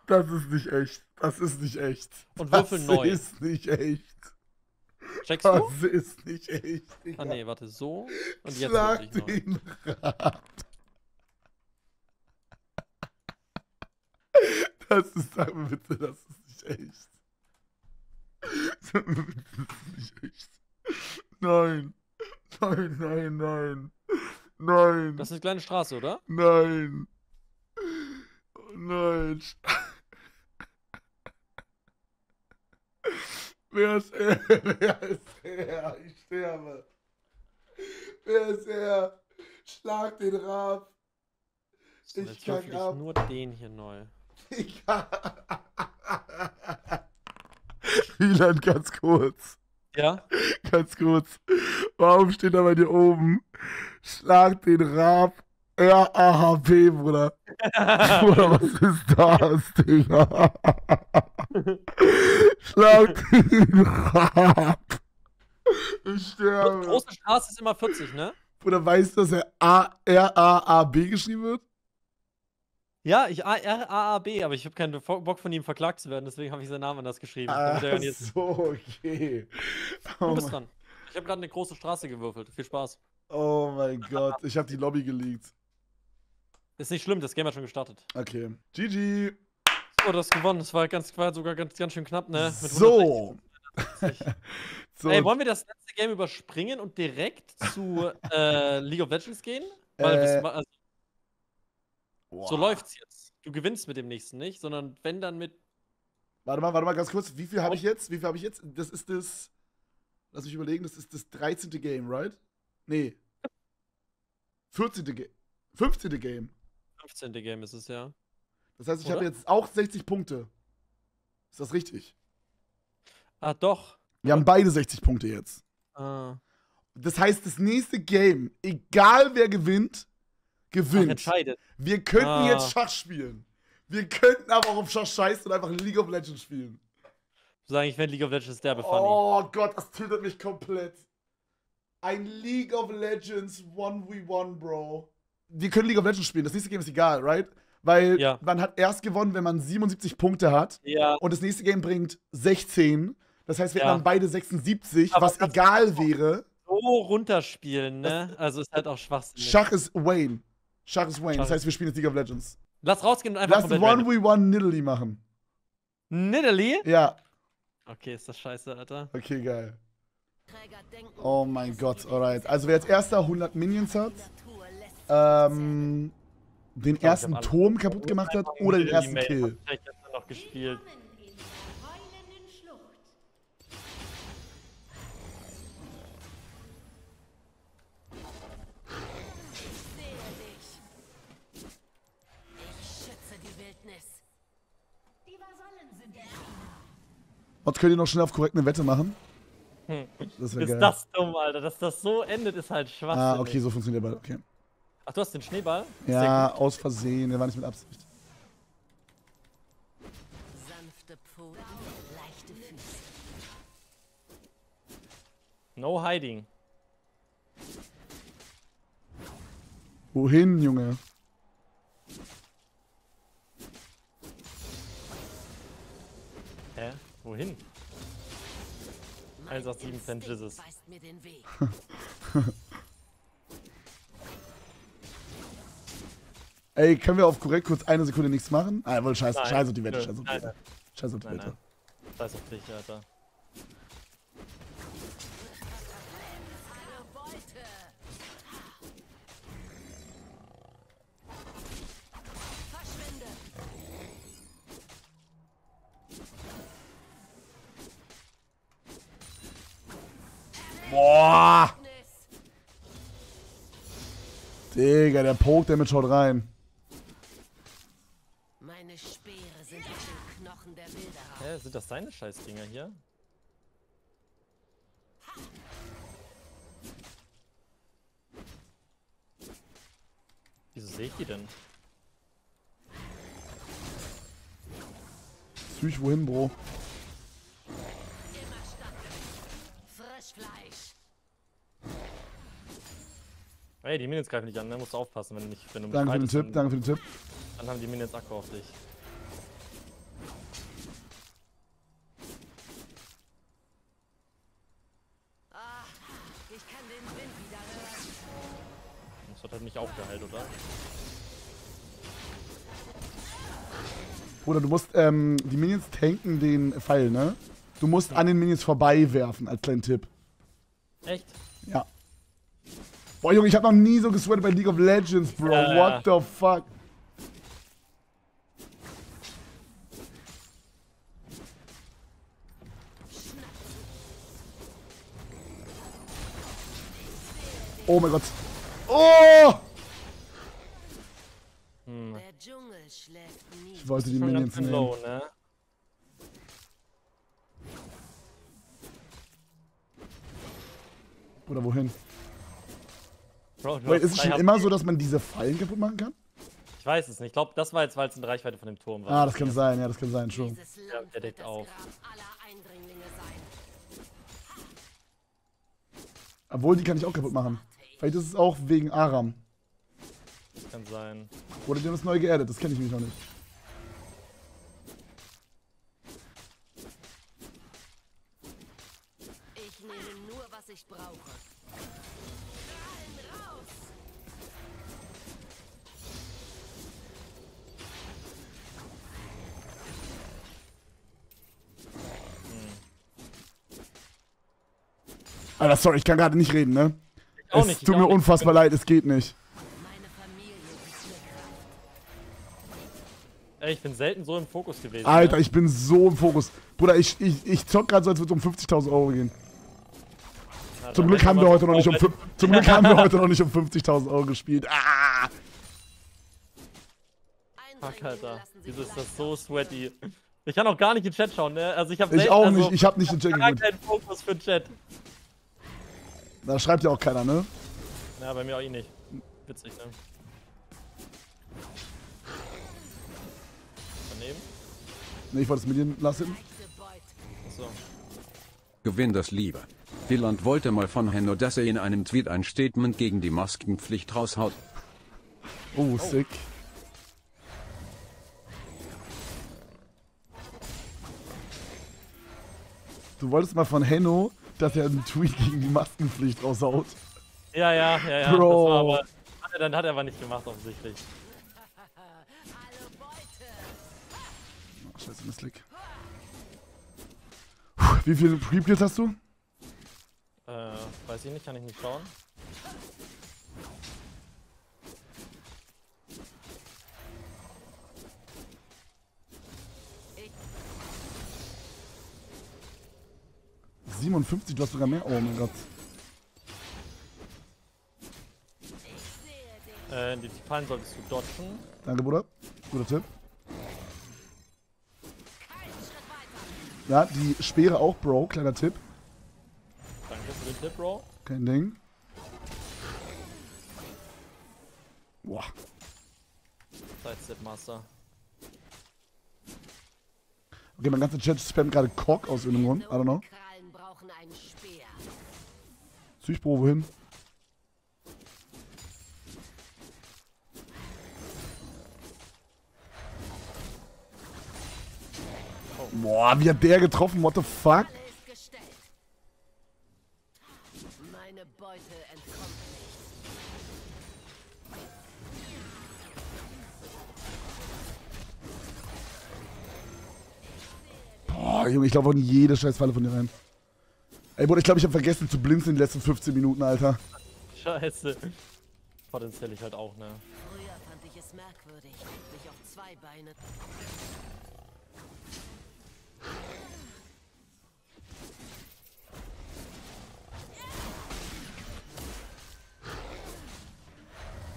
Das ist nicht echt. Das ist nicht echt. Und würfel neu. Das ist nicht echt. Checkst du? Das ist nicht echt. Digga. Ah ne, warte, so. Und jetzt schlag den Rad. Das ist, sag mir bitte, das ist nicht echt. Sag mir bitte, das ist nicht echt. Nein. Nein, nein, nein. Nein. Das ist eine kleine Straße, oder? Nein. Oh nein. Wer ist er? Wer ist er? Ich sterbe. Wer ist er? Schlag den Rab. So, ich kack ab. Nur den hier neu. Wieland, ganz kurz. Ja? Ganz kurz. Warum steht da bei dir oben? Schlag den Rab. RAHP, Bruder. Bruder, was ist das, Digga? Schlag den Rab. Ich sterbe. Die große Straße ist immer 40, ne? Bruder, weißt du, dass er RAAB geschrieben wird? Ja, ich RAAB, aber ich habe keinen Bock von ihm verklagt zu werden, deswegen habe ich seinen Namen anders geschrieben. Ach so, okay. Oh, du bist dran. Ich habe gerade eine große Straße gewürfelt. Viel Spaß. Oh mein Gott, ich habe die Lobby geleakt. Ist nicht schlimm, das Game hat schon gestartet. Okay. GG. So, du hast gewonnen. Das war sogar ganz schön knapp, ne? Mit so. So. Ey, wollen wir das letzte Game überspringen und direkt zu League of Legends gehen? Weil so läuft's jetzt. Du gewinnst mit dem nächsten nicht, sondern wenn dann mit. Warte mal ganz kurz. Wie viel habe ich jetzt? Das ist das. Lass mich überlegen, das ist das 13. Game, right? Nee. 14. Game. 15. Game. 15. Game ist es, ja. Das heißt, ich habe jetzt auch 60 Punkte. Ist das richtig? Ah, doch. Wir haben beide 60 Punkte jetzt. Ah. Das heißt, das nächste Game, egal wer gewinnt, gewinnt. Ach, entscheidet. Wir könnten jetzt Schach spielen. Wir könnten aber auch auf Schach scheißen und einfach League of Legends spielen. Sagen, ich werde League of Legends derbe funny. Oh Gott, das tötet mich komplett. Ein League of Legends 1v1, Bro. Wir können League of Legends spielen, das nächste Game ist egal, right? Weil man hat erst gewonnen, wenn man 77 Punkte hat. Ja. Und das nächste Game bringt 16. Das heißt, wir hätten dann beide 76, aber was egal wäre. So runterspielen, ne? Also ist halt auch Schwachsinn. Schach ist Wayne. Schach ist Wayne. Das heißt, wir spielen jetzt League of Legends. Lass rausgehen und einfach komplett random. Lass 1v1 Nidalee machen. Nidalee? Ja. Okay, ist das scheiße, Alter. Okay, geil. Oh mein Gott, alright. Also wer als erster 100 Minions hat, den ersten Turm kaputt gemacht hat oder den ersten Kill. Ich hab gestern noch gespielt. Und könnt ihr noch schnell auf korrekt eine Wette machen? Das ist geil. Das dumm, Alter. Dass das so endet, ist halt schwach. Ah, okay, so funktioniert der Ball, okay. Ach, du hast den Schneeball? Ja, aus Versehen. Der war nicht mit Absicht. Sanfte Pfoten, leichte Füße. No hiding. Wohin, Junge? Hä? Wohin? 187 Cent Jesus. Ey, können wir auf korrekt kurz eine Sekunde nichts machen? Ah, wohl scheiße, scheiße auf die Wette, scheiße auf die Wette. Scheiße auf die Wette. Scheiß auf dich, Alter. Boah! Digga, der Poke-Damage haut rein. Meine Speere sind auf den Knochen der Bilder. Hä, sind das seine Scheißdinger hier? Wieso sehe ich die denn? Psych, wohin, Bro? Ey, die Minions greifen dich an, ne? Musst du aufpassen, wenn du nicht... Wenn du danke für den Tipp, danke für den Tipp. Dann haben die Minions Akku auf dich. Ah, ich kann den Wind wieder hören. Das hat halt nicht aufgeheilt, oder? Bruder, du musst, die Minions tanken den Pfeil, ne? Du musst an den Minions vorbei werfen, als kleinen Tipp. Echt? Ja. Boah, Junge, ich hab noch nie so gesweatet bei League of Legends, Bro. What the fuck? Oh mein Gott. Oh! Hm. Ich wollte die Minions nehmen. Low, ne? Oder wohin? Bro, wait, ist es schon immer so, dass man diese Fallen kaputt machen kann? Ich weiß es nicht. Ich glaube, das war jetzt, weil es in Reichweite von dem Turm war. Ah, das kann sein. Ja, das kann sein. Schon. Ja, der deckt auf. Obwohl, die kann ich auch kaputt machen. Vielleicht ist es auch wegen Aram. Das kann sein. Oder die haben es neu geerdet. Das kenne ich mich noch nicht. Ich nehme nur, was ich brauche. Alter, sorry, ich kann gerade nicht reden, ne? Es tut mir unfassbar leid, es geht nicht. Ey, ich bin selten so im Fokus gewesen. Alter, ich bin so im Fokus. Bruder, ich zock gerade so, als würde es um 50.000 Euro gehen. Zum Glück haben wir heute noch nicht um 50.000 Euro gespielt. Ah! Fuck, Alter. Wieso ist das so sweaty? Ich kann auch gar nicht in den Chat schauen, ne? Also ich hab selten, ich hab nicht in den Chat geguckt. Ich hab gar keinen Fokus für den Chat. Da schreibt ja auch keiner, ne? Ja, bei mir auch nicht. Witzig, ne? Daneben? Ne, ich wollte es mit dir lassen. Achso. Gewinn das lieber. Wieland wollte mal von Henno, dass er in einem Tweet ein Statement gegen die Maskenpflicht raushaut. Oh, sick. Du wolltest mal von Henno, dass er einen Tweet gegen die Maskenpflicht raushaut. Ja. Bro. Das war aber, dann hat er aber nicht gemacht, offensichtlich. Oh, scheiße, Mistlick. Wie viele Pre-Kills hast du? Weiß ich nicht, kann ich nicht schauen. Ich. 57, du hast sogar mehr. Oh mein Gott. Die Titan solltest du dodgen. Danke, Bruder. Guter Tipp. Ja, die Speere auch, Bro. Kleiner Tipp. Danke für den Tipp, Bro. Kein Ding. Boah. Sidestep Master. Okay, mein ganzer Chat spammt gerade Cock aus irgendeinem Grund. I don't know. Süßbro, wohin? Boah, wie hat der getroffen? What the fuck? Meine Beute entkommt nicht. Boah, Junge, ich glaube in jede scheiß Falle von dir rein. Ey, Bruder, ich glaube, ich habe vergessen zu blinzen in den letzten 15 Minuten, Alter. Scheiße. Potenziell ich halt auch, ne? Früher fand ich es merkwürdig, mich auf zwei Beine.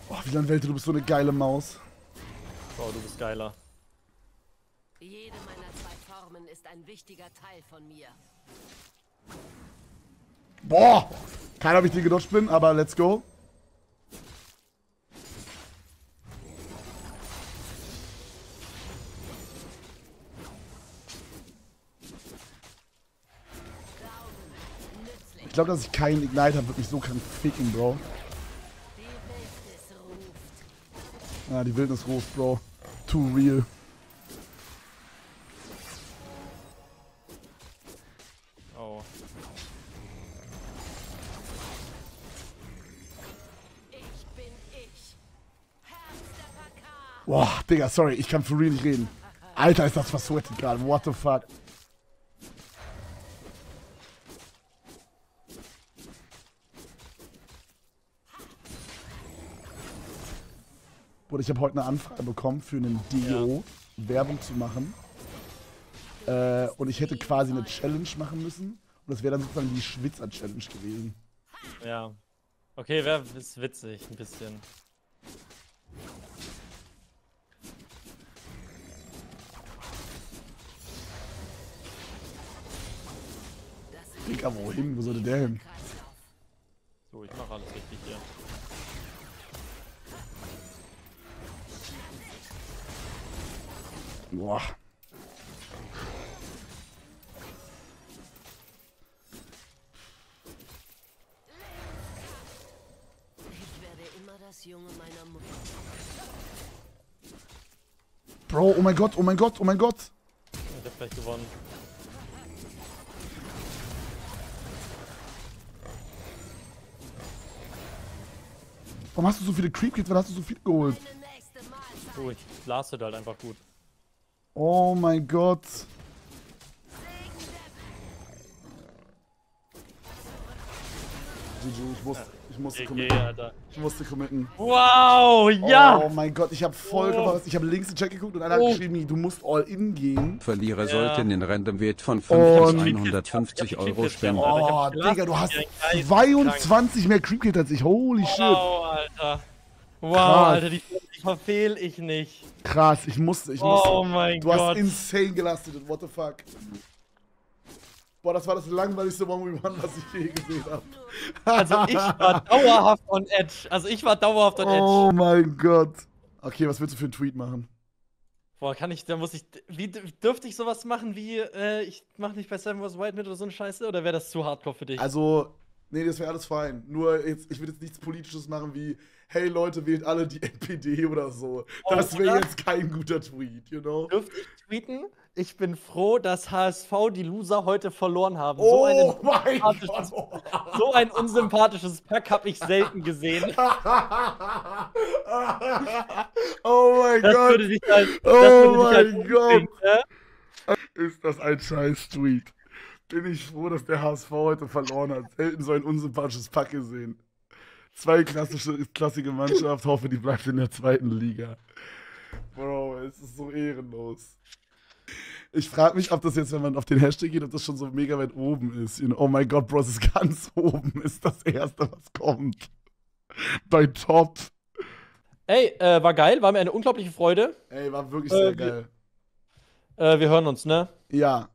Oh, Wieland Welte, du bist so eine geile Maus. Oh, du bist geiler. Jede meiner zwei Formen ist ein wichtiger Teil von mir. Boah! Keine Ahnung, ob ich den gedutscht bin, aber let's go. Ich glaube, dass ich keinen Igniter habe, wird mich so krank ficken, Bro. Ah, die Wildnis ruft, Bro. Too real. Oh. Boah, Digga, sorry, ich kann for real nicht reden. Alter, ist das versweated gerade. What the fuck? Bruder, ich habe heute eine Anfrage bekommen für einen DO, ja. Werbung zu machen. Und ich hätte quasi eine Challenge machen müssen. Und das wäre dann sozusagen die Schwitzer-Challenge gewesen. Ja. Okay, wäre witzig, ein bisschen. Digga, wohin? Wo sollte der hin? So, ich mache alles richtig hier. Boah. Ich werde immer das Junge meiner Mutter. Bro, oh mein Gott, oh mein Gott, oh mein Gott. Ich hab vielleicht gewonnen. Warum hast du so viele Creep-Kids? Wann hast du so viel geholt? So, ich blastet halt einfach gut. Oh mein Gott. GG, ich musste committen. Ich musste committen. Wow, ja! Oh mein Gott, ich habe voll gemacht. Ich habe links den Check geguckt und einer hat geschrieben, du musst all-in gehen. Verlierer sollten den Random-Wert von 50 bis 150 Euro spenden. Oh, Digga, du hast 22 mehr Creep-Kit als ich. Holy shit. Wow, Alter. Wow, krass. Alter, die verfehl ich nicht. Krass, ich musste. Oh mein Gott. Du hast insane gelastet, what the fuck. Boah, das war das langweiligste 1v1, was ich je gesehen habe. Also ich war dauerhaft on edge. Oh mein Gott. Okay, was willst du für einen Tweet machen? Boah, dürfte ich sowas machen wie, ich mach nicht bei Seven Wars White mit oder so eine Scheiße? Oder wäre das zu hardcore für dich? Also, Nee, das wäre alles fein. Nur, jetzt, ich will jetzt nichts Politisches machen wie, hey Leute, wählt alle die NPD oder so. Oh, das wäre jetzt kein guter Tweet, you know? Dürfte ich tweeten? Ich bin froh, dass HSV die Loser heute verloren haben. Oh mein Gott! So ein unsympathisches Pack habe ich selten gesehen. Oh mein Gott! Oh mein Gott! Ist das ein scheiß Tweet? Bin ich froh, dass der HSV heute verloren hat. Selten so ein unsympathisches Pack gesehen. Zwei klassische Mannschaft, hoffe, die bleibt in der zweiten Liga. Bro, es ist so ehrenlos. Ich frage mich, ob das jetzt, wenn man auf den Hashtag geht, ob das schon so mega weit oben ist. You know, oh mein Gott, Bro, es ist ganz oben. Ist das Erste, was kommt. Bei Top. Ey, war geil, war mir eine unglaubliche Freude. Ey, war wirklich sehr geil. Wir hören uns, ne? Ja.